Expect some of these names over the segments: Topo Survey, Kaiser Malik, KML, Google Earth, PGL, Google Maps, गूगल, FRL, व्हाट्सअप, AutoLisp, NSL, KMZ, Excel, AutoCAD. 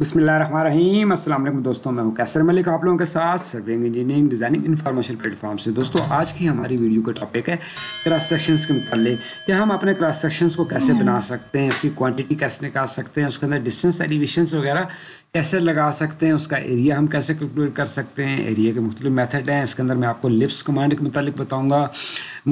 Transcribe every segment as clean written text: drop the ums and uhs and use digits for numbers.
बिस्मिल्लाहिर्रहमानिर्रहीम। अस्सलाम वालेकुम दोस्तों, मैं हूं कैसर मलिक, आप लोगों के साथ serving engineering designing information platform से। दोस्तों आज की हमारी वीडियो का टॉपिक है क्रॉस सेक्शंस के मुताल्लिक़, या हम अपने क्रॉस सेक्शंस को कैसे बना सकते हैं, उसकी क्वांटिटी कैसे निकाल सकते हैं, उसके अंदर डिस्टेंस एलिवेशंस वगैरह कैसे लगा सकते हैं, उसका एरिया हम कैसे कैलकुलेट कर सकते हैं। एरिया के मुख्तलिफ मेथड हैं। इसके अंदर मैं आपको लिप्स कमांड के मुताल्लिक़ बताऊँगा,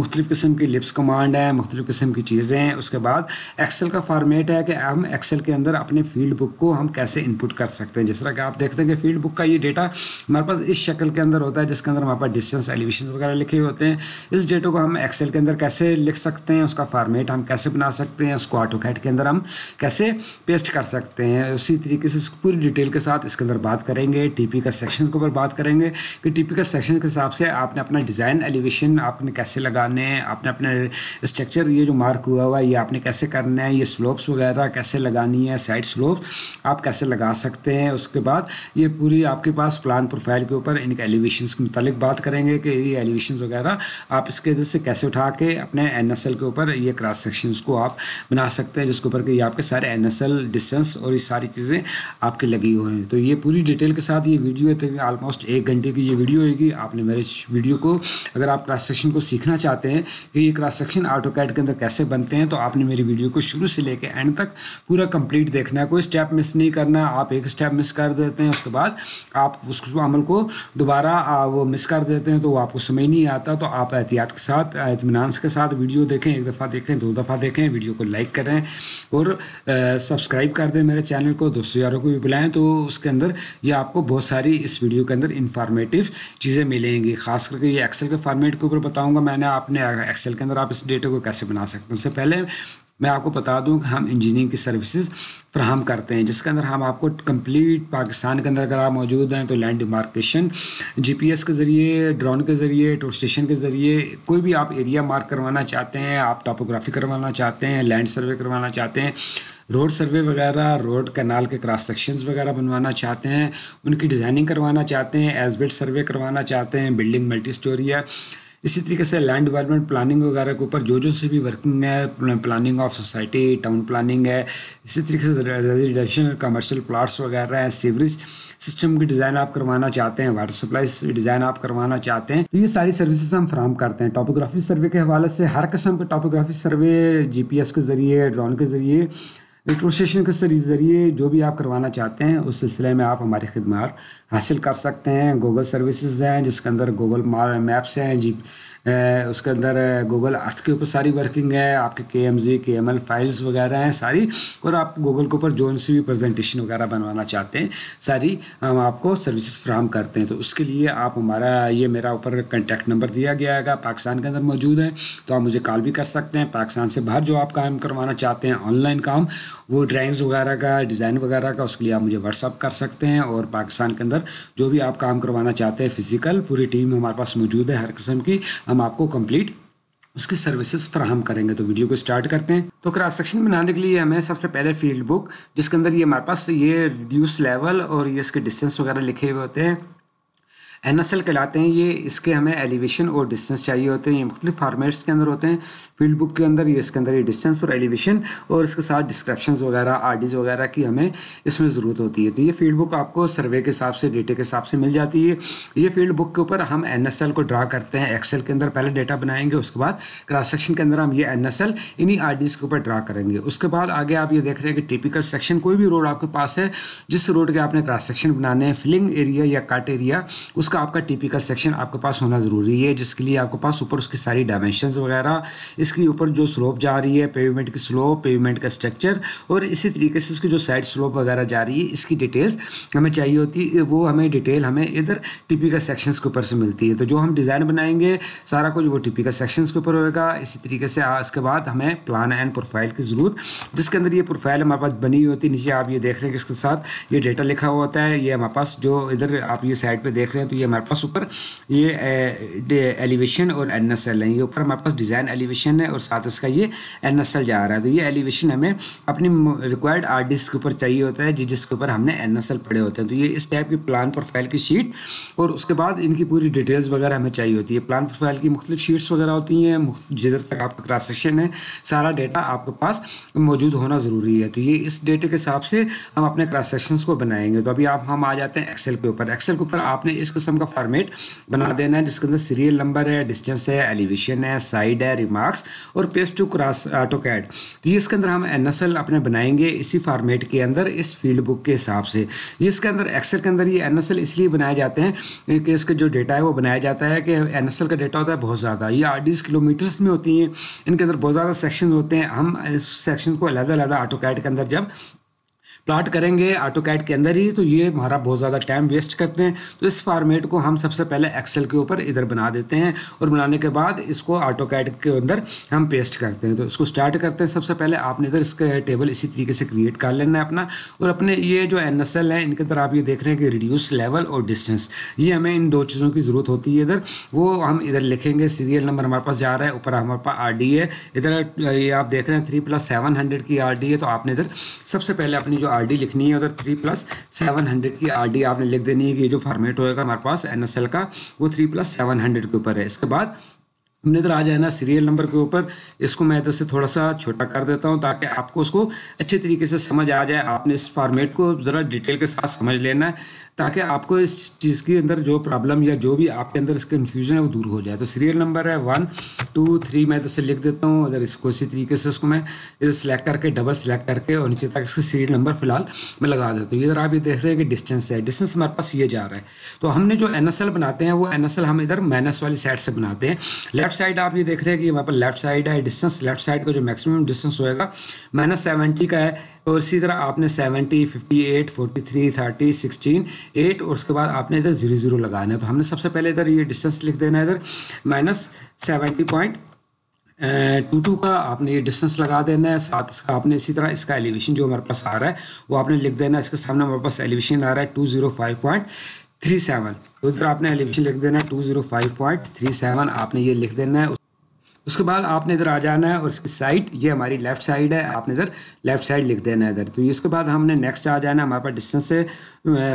मुख्तलिफ़ किस्म की लिप्स कमांड है, मुख्तलिफ़ किस्म की चीज़ें हैं। उसके बाद एक्सेल का फार्मेट है कि हम एक्सेल के अंदर अपने फील्ड बुक को हम कैसे इनपुट कर सकते हैं। जिस तरह कि आप देखते हैं कि फील्ड बुक का ये डेटा हमारे पास इस शक्ल के अंदर होता है, जिसके अंदर हमारे पास डिस्टेंस एलिवेशन वगैरह लिखे होते हैं। इस डेटा को हम एक्सेल के अंदर कैसे लिख सकते हैं, उसका फार्मेट हम कैसे बना सकते हैं, उसको ऑटोकैड के अंदर हम कैसे पेस्ट कर सकते हैं, उसी तरीके से पूरी डिटेल के साथ इसके अंदर बात करेंगे। टीपी का सेक्शन के ऊपर बात करेंगे कि टीपी का सेक्शन के हिसाब से आपने अपना डिज़ाइन एलिवेशन आपने कैसे लगाने हैं, आपने अपने स्ट्रक्चर ये जो मार्क हुआ हुआ है ये आपने कैसे करना है, ये स्लोप्स वगैरह कैसे लगानी है, साइड स्लोप्स आप कैसे लगा सकते हैं। उसके बाद ये पूरी आपके पास प्लान प्रोफाइल के ऊपर इनके एलिवेशंस के मुतालिक बात करेंगे कि ये एलिवेशंस वगैरह आप इसके इधर से कैसे उठा के अपने एनएसएल के ऊपर ये क्रॉस सेक्शंस को आप बना सकते हैं, जिसके ऊपर कि ये आपके सारे एनएसएल डिस्टेंस और ये सारी चीज़ें आपके लगी हुई हैं। तो ये पूरी डिटेल के साथ ये वीडियो है, तकरीबन आलमोस्ट 1 घंटे की ये वीडियो होगी। आपने मेरे वीडियो को, अगर आप क्रॉस सेक्शन को सीखना चाहते हैं कि ये क्रॉस सेक्शन ऑटोकैड के अंदर कैसे बनते हैं, तो आपने मेरी वीडियो को शुरू से लेकर एंड तक पूरा कंप्लीट देखना है, कोई स्टेप मिस नहीं करना। आप एक स्टेप मिस कर देते हैं उसके बाद आप उस अमल को दोबारा वो मिस कर देते हैं, तो वो आपको समझ नहीं आता। तो आप एहतियात के साथ, इत्मीनान के साथ वीडियो देखें, एक दफ़ा देखें, 2 दफ़ा देखें, वीडियो को लाइक करें और सब्सक्राइब कर दें मेरे चैनल को, दोस्तों यारों को भी बुलाएं। तो उसके अंदर ये आपको बहुत सारी इस वीडियो के अंदर इंफॉर्मेटिव चीज़ें मिलेंगी, खास करके ये एक्सेल के फॉर्मेट के ऊपर बताऊँगा मैंने आपने एक्सेल के अंदर आप इस डेटा को कैसे बना सकते हैं। उससे पहले मैं आपको बता दूं कि हम इंजीनियरिंग की सर्विसेज फ्राहम करते हैं, जिसके अंदर हम आपको कंप्लीट पाकिस्तान के अंदर अगर आप मौजूद हैं तो लैंड डिमार्केशन जीपीएस के ज़रिए, ड्रोन के ज़रिए, टूर स्टेशन के ज़रिए, कोई भी आप एरिया मार्क करवाना चाहते हैं, आप टॉपोग्राफी करवाना चाहते हैं, लैंड सर्वे करवाना चाहते हैं, रोड सर्वे वगैरह, रोड कनाल के क्रॉस सेक्शंस वगैरह बनवाना चाहते हैं, उनकी डिज़ाइनिंग करवाना चाहते हैं, एज बिल्ड सर्वे करवाना चाहते हैं, बिल्डिंग मल्टी स्टोरी है, इसी तरीके से लैंड डेवलपमेंट प्लानिंग वगैरह के ऊपर जो से भी वर्किंग है, planning of society, town planning है, इसी तरीके से रेजिडेंशियल कमर्शियल प्लाट्स वगैरह हैं, सीवरेज सिस्टम की डिज़ाइन आप करवाना चाहते हैं, वाटर सप्लाई डिज़ाइन आप करवाना चाहते हैं, तो ये सारी सर्विसेज हम फ्राहम करते हैं। टॉपोग्राफी सर्वे के हवाले से हर किस्म के टॉपोग्राफी सर्वे जीपीएस के ज़रिए, ड्रोन के ज़रिए, मेट्रो स्टेशन के ज़रिए, जो भी आप करवाना चाहते हैं उस सिलसिले में आप हमारी खिदमत हासिल कर सकते हैं। गूगल सर्विसेज हैं, जिसके अंदर गूगल मैप्स हैं, उसके अंदर गूगल अर्थ के ऊपर सारी वर्किंग है, आपके KMZ KML फाइल्स वगैरह हैं सारी, और आप गूगल के ऊपर जो सी भी प्रेजेंटेशन वगैरह बनवाना चाहते हैं सारी हम आपको सर्विसेज फ्राहम करते हैं। तो उसके लिए आप हमारा ये मेरा ऊपर कॉन्टैक्ट नंबर दिया गया है, पाकिस्तान के अंदर मौजूद है तो आप मुझे कॉल भी कर सकते हैं। पाकिस्तान से बाहर जो आप काम करवाना चाहते हैं ऑनलाइन काम, वो ड्राइंग्स वगैरह का, डिज़ाइन वगैरह का, उसके लिए आप मुझे व्हाट्सअप कर सकते हैं। और पाकिस्तान के अंदर जो भी आप काम करवाना चाहते हैं फिज़िकल, पूरी टीम हमारे पास मौजूद है, हर किस्म की हम आपको कंप्लीट उसकी सर्विसेज फ्राहम करेंगे। तो वीडियो को स्टार्ट करते हैं। तो क्रॉस सेक्शन बनाने के लिए हमें सबसे पहले फील्ड बुक, जिसके अंदर ये हमारे पास ये रिड्यूस लेवल और ये इसके डिस्टेंस वगैरह लिखे हुए होते हैं, NSL कहलाते हैं ये, इसके हमें एलिवेशन और डिस्टेंस चाहिए होते हैं। ये मुख्तलिफ फार्मेट्स के अंदर होते हैं फील्ड बुक के अंदर, ये इसके अंदर ये डिस्टेंस और एलिवेशन और इसके साथ डिस्क्रिप्शन वगैरह, आरडीज वगैरह की हमें इसमें ज़रूरत होती है। तो ये फील्ड बुक आपको सर्वे के हिसाब से, डेटे के हिसाब से मिल जाती है। ये फील्ड बुक के ऊपर हम NSL को ड्रा करते हैं, एक्सेल के अंदर पहले डेटा बनाएंगे, उसके बाद क्रॉस सेक्शन के अंदर हम ये NSL इन्हीं आरडीज के ऊपर ड्रा करेंगे। उसके बाद आगे आप ये देख रहे हैं कि टिपिकल सेक्शन, कोई भी रोड आपके पास है जिस रोड के आपने क्रॉस सेक्शन बनाने हैं, फिलिंग एरिया या कट एरिया, उसका आपका टिपिकल सेक्शन आपके पास होना ज़रूरी है, जिसके लिए आपके पास ऊपर उसकी सारी डायमेंशंस वगैरह, इसके ऊपर जो स्लोप जा रही है, पेवमेंट की स्लोप, पेवमेंट का स्ट्रक्चर, और इसी तरीके से इसकी जो साइड स्लोप वगैरह जा रही है, इसकी डिटेल्स हमें चाहिए होती है। वो हमें डिटेल हमें इधर टिपिकल सेक्शंस के ऊपर से मिलती है। तो जो हम डिज़ाइन बनाएंगे सारा कुछ वो टिपिकल सेक्शंस के ऊपर होगा। इसी तरीके से उसके बाद हमें प्लान एंड प्रोफाइल की ज़रूरत, जिसके अंदर ये प्रोफाइल हमारे पास बनी होती है, नीचे आप ये देख रहे हैं कि इसके साथ ये डेटा लिखा हुआ होता है, ये हमारे पास जो इधर आप ये साइड पर देख रहे हैं, ये हमारे पास ऊपर ये एलिवेशन और एनएसएल है, ये ऊपर हमारे पास डिज़ाइन एलिवेशन है और साथ इसका ये एनएसएल जा रहा है। तो ये एलिवेशन हमें अपनी रिक्वायर्ड आर्ट डिस्क के ऊपर चाहिए होता है जिसके ऊपर हमने एनएसएल पड़े होते हैं। तो ये इस टाइप की प्लान प्रोफाइल की शीट और उसके बाद इनकी पूरी डिटेल्स वगैरह हमें चाहिए होती है। प्लान प्रोफाइल की मुख्तलिफ शीट्स वगैरह होती हैं, जिधर तक आपका क्रॉस सेक्शन है सारा डेटा आपके पास मौजूद होना ज़रूरी है। तो ये इस डेटे के हिसाब से हम अपने क्रॉस सेक्शंस को बनाएंगे। तो अभी आप हम आ जाते हैं एक्सेल के ऊपर। एक्सेल के ऊपर आपने इस किस्म का फॉर्मेट बना देना है जिसके अंदर सीरियल नंबर है, डिस्टेंस है, एलिवेशन है, साइड है, रिमार्क्स और पेस्ट टू क्रॉस ऑटोकैड। तो ये इसके अंदर हम एनएसएल अपने बनाएंगे इसी फार्मेट के अंदर, इस फील्ड बुक के हिसाब से। ये इसके अंदर एक्सेल के अंदर ये एनएसएल इसलिए बनाए जाते हैं कि इसका जो डेटा है वो बनाया जाता है कि एनएसएल का डेटा होता है बहुत ज़्यादा, ये 28 किलोमीटर्स में होती हैं, इनके अंदर बहुत ज़्यादा सेक्शन होते हैं। हम इस सेक्शन को अलग-अलग ऑटोकैड के अंदर जब प्लाट करेंगे ऑटोकैड के अंदर ही, तो ये हमारा बहुत ज़्यादा टाइम वेस्ट करते हैं। तो इस फॉर्मेट को हम सबसे पहले एक्सेल के ऊपर इधर बना देते हैं और बनाने के बाद इसको ऑटोकैड के अंदर हम पेस्ट करते हैं। तो इसको स्टार्ट करते हैं। सबसे पहले आपने इधर इसका टेबल इसी तरीके से क्रिएट कर लेना है अपना, और अपने ये जो एनएसएल है इनके अंदर आप ये देख रहे हैं कि रिड्यूस लेवल और डिस्टेंस, ये हमें इन दो चीज़ों की ज़रूरत होती है। इधर वो हम इधर लिखेंगे, सीरियल नंबर हमारे पास जा रहा है, ऊपर हमारे पास आर डी है, इधर ये आप देख रहे हैं 3+700 की आर डी है। तो आपने इधर सबसे पहले अपनी जो आरडी लिखनी है उधर 3+700 की आरडी आपने लिख देनी है कि ये जो फॉर्मेट होएगा हमारे पास एनएसएल का वो 3+700 के ऊपर है। इसके बाद हमने इधर आ जाना सीरियल नंबर के ऊपर, इसको मैं इधर से थोड़ा सा छोटा कर देता हूं ताकि आपको उसको अच्छे तरीके से समझ आ जाए। आपने इस फॉर्मेट को ज़रा डिटेल के साथ समझ लेना है ताकि आपको इस चीज़ के अंदर जो प्रॉब्लम या जो भी आपके अंदर इसका कन्फ्यूजन है वो दूर हो जाए। तो सीरियल नंबर है 1, 2, 3 मैं इधर से लिख देता हूँ। अगर इसको इसी तरीके से इसको मैं इधर सेलेक्ट करके डबल सेलेक्ट करके और नीचे तक इसका सीरियल नंबर फिलहाल मैं लगा देता हूँ। इधर आप ये देख रहे हैं कि डिस्टेंस है, डिस्टेंस हमारे पास ये जा रहा है। तो हमने जो एनएसएल बनाते हैं वो एनएसएल हम इधर माइनस वाली साइड से बनाते हैं। लेफ्ट साइड आप ये देख रहे हैं कि वहाँ पर लेफ्ट साइड है, डिस्टेंस लेफ्ट साइड का जो मैक्सिमम डिस्टेंस होएगा -70 का है। और इसी तरह आपने 70, 58, 43, 30, 16, 8 और उसके बाद आपने इधर 0, 0 लगाना है। तो हमने सबसे पहले इधर ये डिस्टेंस लिख देना है, इधर -70.22 का आपने ये डिस्टेंस लगा देना है। साथ इसका आपने इसी तरह इसका एलिवेशन जो हमारे पास आ रहा है वो आपने लिख देना है। इसके सामने हमारे पास एलिवेशन आ रहा है 205.37, तो इधर आपने एलिवेशन लिख देना है 205.37 आपने ये लिख देना है। उसके बाद आपने इधर आ जाना है और इसकी साइड ये हमारी लेफ़्ट साइड है, आपने इधर लेफ़्ट साइड लिख देना है इधर। तो इसके बाद हमने नेक्स्ट आ जाना है, हमारे पास डिस्टेंस है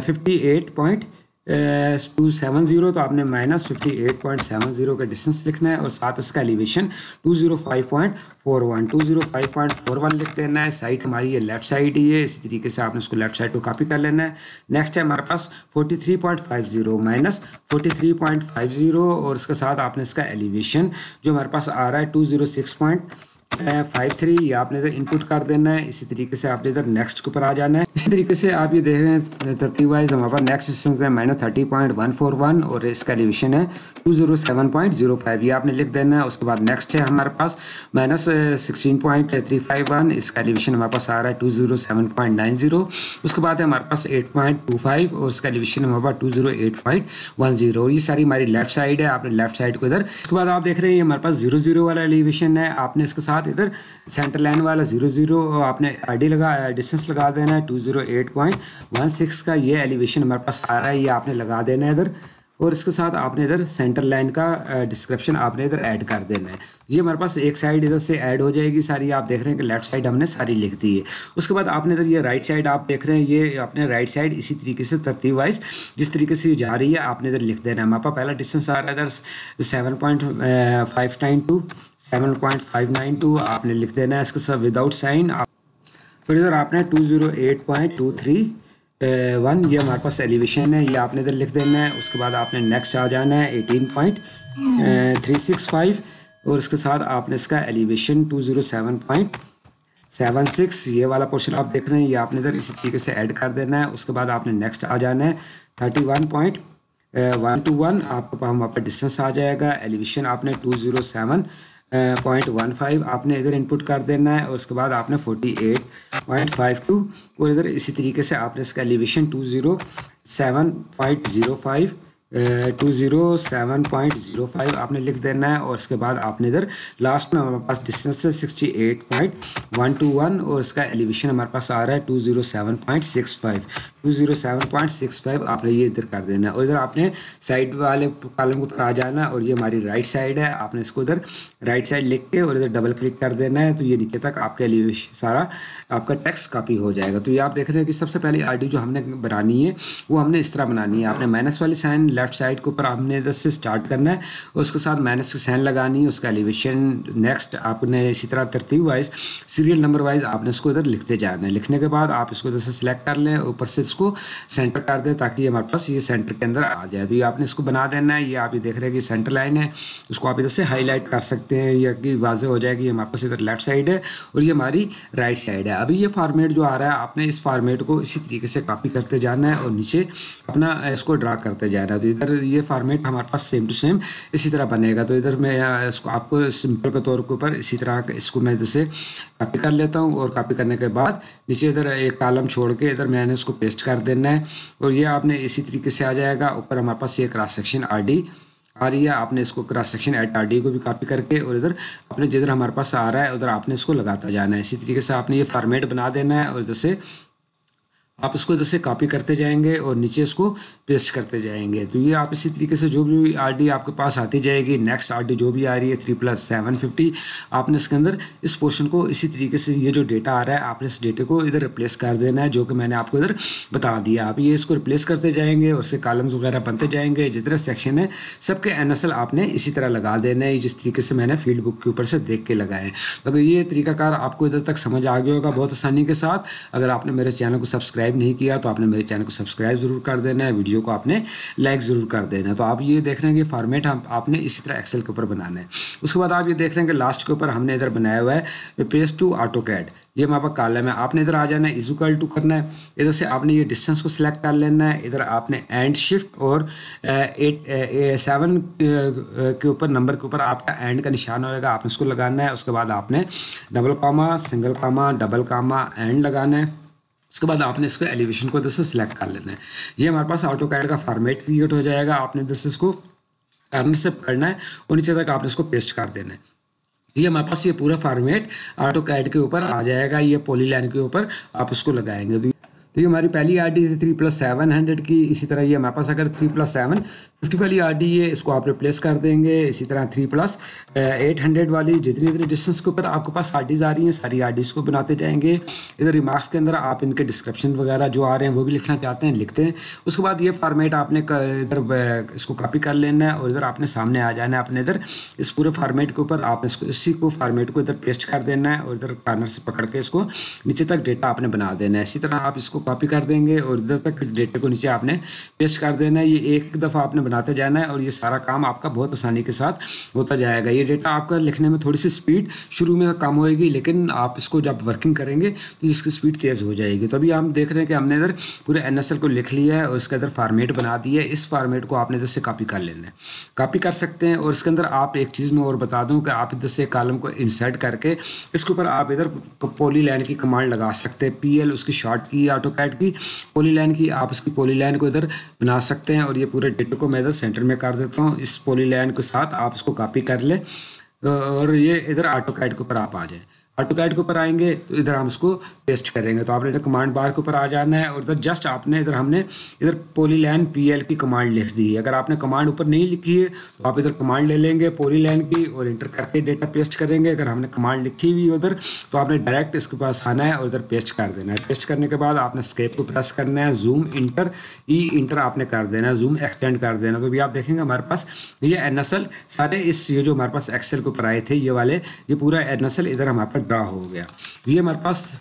58.270, तो आपने -58.70 का डिस्टेंस लिखना है और साथ इसका एलिवेशन 205.41 लिख देना है। साइड हमारी ये लेफ़्ट साइड ही है, इसी तरीके से आपने इसको लेफ़्ट साइड को कॉपी कर लेना है। नेक्स्ट है हमारे पास 43.50 -43.50 और इसके साथ आपने इसका एलिवेशन जो हमारे पास आ रहा है 206.53 ये आपने इधर इनपुट कर देना है। इसी तरीके से आपने इधर नेक्स्ट के ऊपर आ जाना है। इसी तरीके से आप ये देख रहे हैं तरतीब वाइज हमारे पास नेक्स्ट डिस्टेंस है -30.141 और इसका डिवीजन है 207.05 ये आपने लिख देना है। उसके बाद नेक्स्ट है हमारे पास -16.351 इसका डिवीजन हमारे पास आ रहा है 207.90। उसके बाद है हमारे पास 8.25 और इसका डिवीजन हमारे पास 208.10 ये सारी हमारी लेफ्ट साइड है, आपने लेफ्ट साइड को इधर। उसके बाद आप देख रहे हैं हमारे पास 0, 0 वाला एलिवेशन है, आपने इसके साथ इधर सेंटर लाइन वाला 0, 0 आपने आईडी लगा डिस्टेंस लगा देना है 208.16 का। ये एलिवेशन हमारे पास आ रहा है, ये आपने लगा देना है इधर। और इसके साथ आपने इधर सेंटर लाइन का डिस्क्रिप्शन आपने इधर ऐड कर देना है। ये हमारे पास एक साइड इधर से ऐड हो जाएगी सारी। आप देख रहे हैं कि लेफ्ट साइड हमने सारी लिख दी है। उसके बाद आपने इधर ये राइट साइड आप देख रहे हैं, ये आपने राइट साइड इसी तरीके से तरतीब वाइज जिस तरीके से जा रही है आपने इधर लिख देना है। हमारे पास पहला डिस्टेंस आ रहा है इधर 7.592 आपने लिख देना है इसके साथ विदाउट साइन। फिर इधर आपने 208.231 ये हमारे पास एलिवेशन है, ये आपने इधर लिख देना है। उसके बाद आपने नेक्स्ट आ जाना है 18.365 और इसके साथ आपने इसका एलिवेशन 207.76 ये वाला पोर्शन आप देख रहे हैं, ये आपने इधर इसी तरीके से ऐड कर देना है। उसके बाद आपने नेक्स्ट आ जाना है 31.121 आपको वहाँ पर डिस्टेंस आ जाएगा। एलिवेशन आपने 207.15 आपने इधर इनपुट कर देना है। और उसके बाद आपने 48.52 और इधर इसी तरीके से आपने इसका एलिवेशन 207.05 207.05 आपने लिख देना है और इसके बाद आपने इधर लास्ट में हमारे पास डिस्टेंस है 68.121 और इसका एलिवेशन हमारे पास आ रहा है 207.65 आपने ये इधर कर देना है और इधर आपने साइड वाले कॉलम को आ जाना और ये हमारी राइट साइड है, आपने इसको इधर राइट साइड लिख के और इधर डबल क्लिक कर देना है तो ये नीचे तक आपका एलिवेशन सारा आपका टेक्स्ट कॉपी हो जाएगा। तो ये आप देख रहे हैं कि सबसे पहले आईडी जो हमने बनानी है वो हमने इस तरह बनानी है, आपने माइनस वाली साइन लेफ्ट साइड के ऊपर आपने इधर से स्टार्ट करना है और उसके साथ माइनस की साइन लगानी है, उसका एलिवेशन नेक्स्ट आपने इसी तरह तरतीब वाइज सीरियल नंबर वाइज आपने इसको इधर लिखते जाना है। लिखने के बाद आप इसको इधर से सिलेक्ट कर लें, ऊपर से इसको सेंटर कर दें ताकि हमारे पास ये सेंटर के अंदर आ जाए। तो ये आपने इसको बना देना है, ये आप ये देख रहे हैं कि सेंटर लाइन है, इसको आप इधर से हाईलाइट कर सकते हैं या कि वाजह हो जाएगी हमारे पास इधर लेफ्ट साइड है और ये हमारी राइट साइड है। अभी ये फार्मेट जो आ रहा है आपने इस फार्मेट को इसी तरीके से कॉपी करते जाना है और नीचे अपना इसको ड्रा करते जाना है। तो इधर ये फार्मेट हमारे पास सेम टू सेम इसी तरह बनेगा। तो इधर मैं इसको आपको सिंपल के तौर के ऊपर इसी तरह इसको मैं इधर से कॉपी कर लेता हूँ और कॉपी करने के बाद नीचे इधर एक कॉलम छोड़ के इधर मैंने इसको पेस्ट कर देना है और ये आपने इसी तरीके से आ जाएगा। ऊपर हमारे पास ये क्रॉस सेक्शन आरडी आ रही है, आपने इसको cross section at R D को भी कॉपी करके और इधर अपने जिधर हमारे पास आ रहा है उधर आपने इसको लगाता जाना है। इसी तरीके से आपने ये फॉर्मेट बना देना है और इधर से आप इसको इधर से कॉपी करते जाएंगे और नीचे इसको पेस्ट करते जाएंगे। तो ये आप इसी तरीके से जो भी आरडी आपके पास आती जाएगी, नेक्स्ट आरडी जो भी आ रही है 3+750 आपने इसके अंदर इस पोर्शन को इसी तरीके से ये जो डेटा आ रहा है आपने इस डेटे को इधर रिप्लेस कर देना है जो कि मैंने आपको इधर बता दिया। आप ये इसको रिप्लेस करते जाएंगे और उससे कॉलम्स वगैरह बनते जाएंगे, जितने सेक्शन है सबके NSL आपने इसी तरह लगा देना है जिस तरीके से मैंने फील्ड बुक के ऊपर से देख के लगाए। अगर ये तरीकाकार आपको इधर तक समझ आ गया होगा बहुत आसानी के साथ। अगर आपने मेरे चैनल को सब्सक्राइब नहीं किया तो आपने मेरे चैनल को सब्सक्राइब जरूर कर देना है, वीडियो को आपने लाइक ज़रूर कर देना है। तो आप ये देख रहे हैं कि फॉर्मेट हम आपने इसी तरह एक्सेल के ऊपर बनाना है। उसके बाद आप ये देख रहे हैं कि लास्ट के ऊपर हमने इधर बनाया हुआ है पेस्ट टू AutoCAD, ये हमारा कॉलम है, आपने इधर आ जाना है, इक्वल टू करना है, इधर से आपने ये डिस्टेंस को सिलेक्ट कर लेना है, इधर आपने एंड शिफ्ट और 7 के ऊपर नंबर के ऊपर आपका एंड का निशान होएगा, आपने उसको लगाना है। उसके बाद आपने double comma single comma double comma end लगाना है, उसके बाद आपने इसको एलिवेशन को इधर से सिलेक्ट कर लेना है। ये हमारे पास AutoCAD का फॉर्मेट क्रिएट हो जाएगा, आपने इधर से इसको कॉर्नर से पकड़ना है और नीचे तक आपने इसको पेस्ट कर देना है। ये हमारे पास ये पूरा फॉर्मेट AutoCAD के ऊपर आ जाएगा, ये पॉली लाइन के ऊपर आप उसको लगाएंगे। तो ये हमारी पहली आरडी थी 3+700 की, इसी तरह ये हमारे पास अगर 3+750 वाली आरडी है इसको आप रिप्लेस कर देंगे, इसी तरह 3+800 वाली जितनी जितनी डिस्टेंस के ऊपर आपके पास आरडीज़ आ रही हैं सारी आरडीज़ को बनाते जाएंगे। इधर रिमार्क्स के अंदर आप इनके डिस्क्रिप्शन वगैरह जो आ रहे हैं वो भी लिखना चाहते हैं लिखते हैं। उसके बाद ये फार्मेट आपने इधर इसको कॉपी कर लेना है और इधर आपने सामने आ जाना है, आपने इधर इस पूरे फार्मेट के ऊपर आप इसको इसी को फार्मेट को इधर पेस्ट कर देना है और इधर कॉर्नर से पकड़ के इसको नीचे तक डेटा आपने बना देना है। इसी तरह आप इसको कॉपी कर देंगे और इधर तक डेटा को नीचे आपने पेस्ट कर देना है। ये एक दफ़ा आपने बनाते जाना है और ये सारा काम आपका बहुत आसानी के साथ होता जाएगा। ये डेटा आपका लिखने में थोड़ी सी स्पीड शुरू में कम होएगी लेकिन आप इसको जब वर्किंग करेंगे तो इसकी स्पीड तेज़ हो जाएगी। तो अभी हम देख रहे हैं कि हमने इधर पूरे NSL को लिख लिया है और इसका इधर फार्मेट बना दिया है। इस फार्मेट को आपने इधर से कॉपी कर लेना है, कॉपी कर सकते हैं और इसके अंदर आप एक चीज़ में और बता दूँ कि आप इधर से कॉलम को इंसर्ट करके इसके ऊपर आप इधर पॉली लाइन की कमांड लगा सकते हैं, PL उसकी शॉर्ट की AutoCAD की पॉलीलाइन की, आप इसकी पॉलीलाइन को इधर बना सकते हैं। और ये पूरे डेटा को मैं इधर सेंटर में कर देता हूँ, इस पॉलीलाइन के साथ आप इसको कॉपी कर लें और ये इधर AutoCAD के ऊपर आप आ जाए। AutoCAD के ऊपर आएंगे तो इधर हम इसको पेस्ट करेंगे, तो आपने इधर कमांड बार के ऊपर आ जाना है और इधर जस्ट आपने इधर हमने इधर पॉलीलाइन PL की कमांड लिख दी है। अगर आपने कमांड ऊपर नहीं लिखी है तो आप इधर कमांड ले लेंगे पॉलीलाइन की और इंटर करके डेटा पेस्ट करेंगे। अगर हमने कमांड लिखी हुई है उधर तो आपने डायरेक्ट इसके पास आना है और इधर पेस्ट कर देना है। पेस्ट करने के बाद आपने एस्केप को प्रेस करना है, जूम इंटर इंटर आपने कर देना है, जूम एक्सटेंड कर देना। तो भी आप देखेंगे हमारे पास ये NSL सारे इस ये जो हमारे पास एक्सेल के ऊपर आए थे ये वाले ये पूरा NSL इधर हमारे पास ड्रा हो गया। ये हमारे पास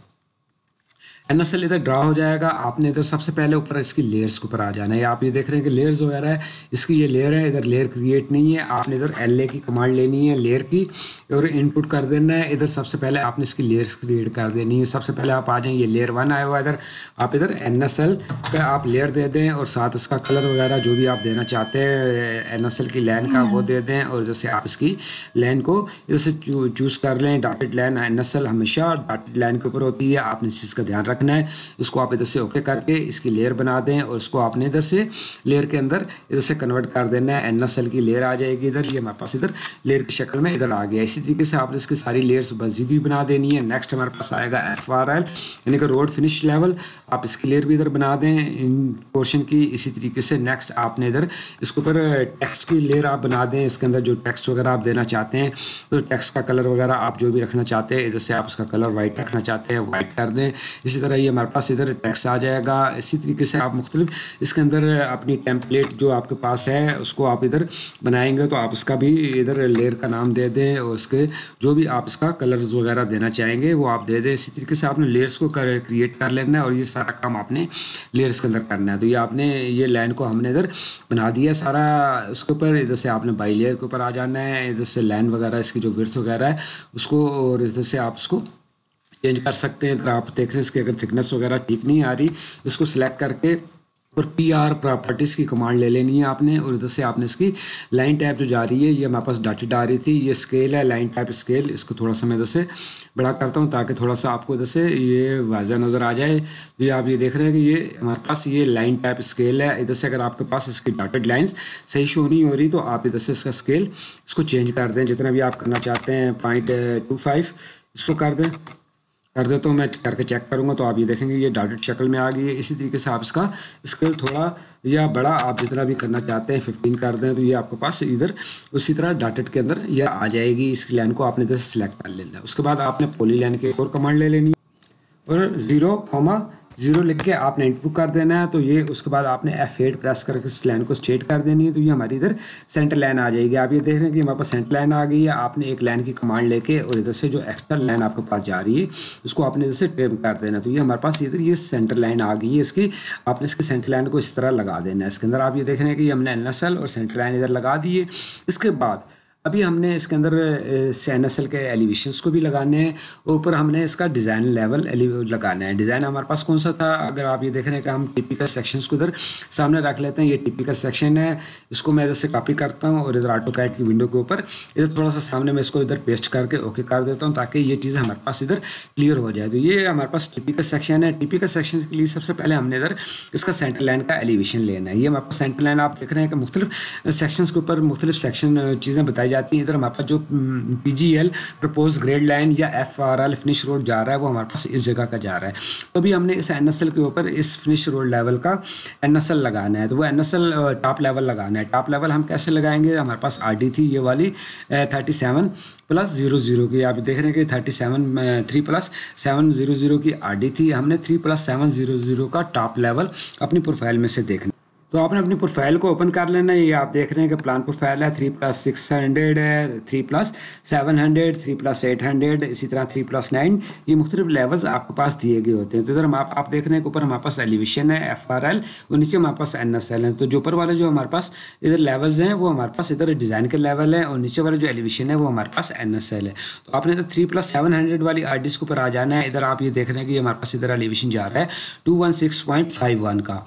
NSL इधर ड्रा हो जाएगा। आपने इधर सबसे पहले ऊपर इसकी लेयर्स के ऊपर आ जाना है, आप ये देख रहे हैं कि लेयर्स वगैरह है, इसकी ये लेयर है, इधर लेयर क्रिएट नहीं है, आपने इधर LA की कमांड लेनी है लेयर की और इनपुट कर देना है। इधर सबसे पहले आपने इसकी लेयर्स क्रिएट कर देनी है, सबसे पहले आप आ जाएँ, ये लेयर 1 आया हुआ इधर, आप इधर NSL का आप लेयर दे दें और साथ इसका कलर वगैरह जो भी आप देना चाहते हैं NSL की लाइन का वो दे दें और जैसे आप इसकी लाइन को इधर से चूज़ कर लें। डॉटेड लाइन NSL हमेशा डॉटेड लाइन के ऊपर होती है, आपने इस चीज़ का ध्यान रखना है उसको आप इधर से ओके करके इसकी लेयर बना दें और इसको आपने इधर से लेयर के अंदर इधर से कन्वर्ट कर देना है। एनएसएल की लेयर आ जाएगी इधर, ये हमारे पास इधर लेयर की शक्ल में इधर आ गया। इसी तरीके से आपने इसकी सारी लेयर्स मजीद भी बना देनी है। नेक्स्ट हमारे पास आएगा FRL यानी कि रोड फिनिश लेवल, आप इसकी लेयर भी इधर बना दें इन पोर्शन की। इसी तरीके से नेक्स्ट आपने इधर इसके ऊपर टेक्स्ट की लेयर आप बना दें, इसके अंदर जो टेक्स्ट वगैरह आप देना चाहते हैं तो टेक्स्ट का कलर वगैरह आप जो भी रखना चाहते हैं, इधर से आप इसका कलर वाइट रखना चाहते हैं वाइट कर दें। इसी तरह ये हमारे पास इधर टेक्स्ट आ जाएगा। इसी तरीके से आप मुख्तलिफ इसके अंदर अपनी टेम्पलेट जो आपके पास है उसको आप इधर बनाएंगे तो आप उसका भी इधर लेयर का नाम दे दें और उसके जो भी आप इसका कलर्स वगैरह देना चाहेंगे वो आप दे दें। इसी तरीके से आपने लेयर्स को क्रिएट कर लेना है और ये सारा काम आपने लेयर्स के अंदर करना है। तो ये आपने ये लाइन को हमने इधर बना दिया सारा, उसके ऊपर इधर से आपने बाई लेयर के ऊपर आ जाना है, इधर से लाइन वगैरह इसकी जो विड्थ वगैरह है उसको, और इधर से आप उसको चेंज कर सकते हैं। इधर आप देख रहे हैं इसकी अगर थिकनेस वगैरह ठीक नहीं आ रही उसको सेलेक्ट करके और PR प्रॉपर्टीज़ की कमांड ले लेनी है आपने, और इधर से आपने इसकी लाइन टाइप जो जा रही है ये हमारे पास डॉटेड आ रही थी, ये स्केल है लाइन टाइप स्केल। इसको थोड़ा सा मैं इधर से बड़ा करता हूँ ताकि थोड़ा सा आपको इधर से ये वाज़ा नज़र आ जाए। तो ये आप ये देख रहे हैं कि ये हमारे पास ये लाइन टाइप स्केल है। इधर से अगर आपके पास इसकी डॉटेड लाइन्स सही शो नहीं हो रही तो आप इधर से इसका स्केल इसको चेंज कर दें जितना भी आप करना चाहते हैं, 0.25 इसको कर दें कर देता हूँ मैं, करके चेक करूँगा तो आप ये देखेंगे ये डॉटेड शक्ल में आ गई है। इसी तरीके से आप इसका स्केल थोड़ा या बड़ा आप जितना भी करना चाहते हैं 15 कर दें तो ये आपके पास इधर उसी तरह डॉटेड के अंदर यह आ जाएगी। इसकी लाइन को आपने इधर से सेलेक्ट कर लेना है। उसके बाद आपने पॉली लाइन की एक और कमांड ले लेनी और 0,0 लिख के आपने इंटर कर देना है। तो ये उसके बाद आपने F8 प्रेस करके इस लाइन को स्ट्रेट कर देनी है। तो ये हमारी इधर सेंटर लाइन आ जाएगी। आप ये देख रहे हैं कि हमारे पास सेंटर लाइन आ गई है। आपने एक लाइन की कमांड लेके और इधर से जो एक्स्ट्रा लाइन आपके पास जा रही है उसको आपने इधर से ट्रिम कर देना। तो ये हमारे पास इधर ये सेंटर लाइन आ गई है। इसकी आपने इसकी सेंटर लाइन को इस तरह लगा देना है। इसके अंदर आप ये देख रहे हैं कि हमने NSL और सेंटर लाइन इधर लगा दी है। इसके बाद अभी हमने इसके अंदर NSL के एलिवेशंस को भी लगाने हैं, ऊपर हमने इसका डिज़ाइन लेवल लगाना है। डिज़ाइन हमारे पास कौन सा था, अगर आप ये देख रहे हैं कि हम टिपिकल सेक्शंस को इधर सामने रख लेते हैं। ये टिपिकल सेक्शन है, इसको मैं इधर से कॉपी करता हूँ और इधर AutoCAD की विंडो के ऊपर इधर थोड़ा सा सामने मैं इसको इधर पेस्ट करके ओके कर देता हूँ ताकि ये चीज़ हमारे पास इधर क्लियर हो जाए। तो ये हमारे पास टिपिकल सेक्शन है। टिपिकल सेक्शन के लिए सबसे पहले हमने इधर इसका सेंटर लाइन का एलिवेशन लेना है। ये हमारे पास सेंटर लाइन आप देख रहे हैं कि मुख्तलिफ सेक्शंस के ऊपर मुख्तलिफ सेक्शन चीज़ें बताई जाती है। इधर हमारे पास जो PGL प्रपोज ग्रेड लाइन या FRL फिनिश रोड जा रहा है वो हमारे पास इस जगह का जा रहा है। तो अभी हमने इस NSL के ऊपर इस फिनिश रोड लेवल का NSL लगाना है। तो वो NSL टॉप लेवल लगाना है। टॉप लेवल हम कैसे लगाएंगे, हमारे पास RD थी ये वाली 37+00 की, आप देख रहे हैं कि 37 3+700 की RD थी। हमने 3+700 का टॉप लेवल अपनी प्रोफाइल में से देखना। तो आपने अपनी प्रोफाइल को ओपन कर लेना है। ये आप देख रहे हैं कि प्लान प्रोफाइल है 3+600 है, 3+700, 3+800, इसी तरह 3+9, ये मुख्तलिफ लेवल्स आपके पास दिए गए होते हैं। तो इधर हम आप देख रहे हैं कि ऊपर हमारे पास एलिवेशन है FRL और नीचे हमारे पास NSL है। तो जो ऊपर वाले जो हमारे पास इधर लेवल्स हैं वो हमारे पास इधर डिज़ाइन के लेवल है और नीचे वाले जो एलिवेशन है वो हमारे पास NSL है। तो आपने इधर 3+700 वाली RD के ऊपर आ जाना है। इधर आप ये देख रहे हैं कि हमारे पास इधर एलिवेशन जा रहा है 216.51 का,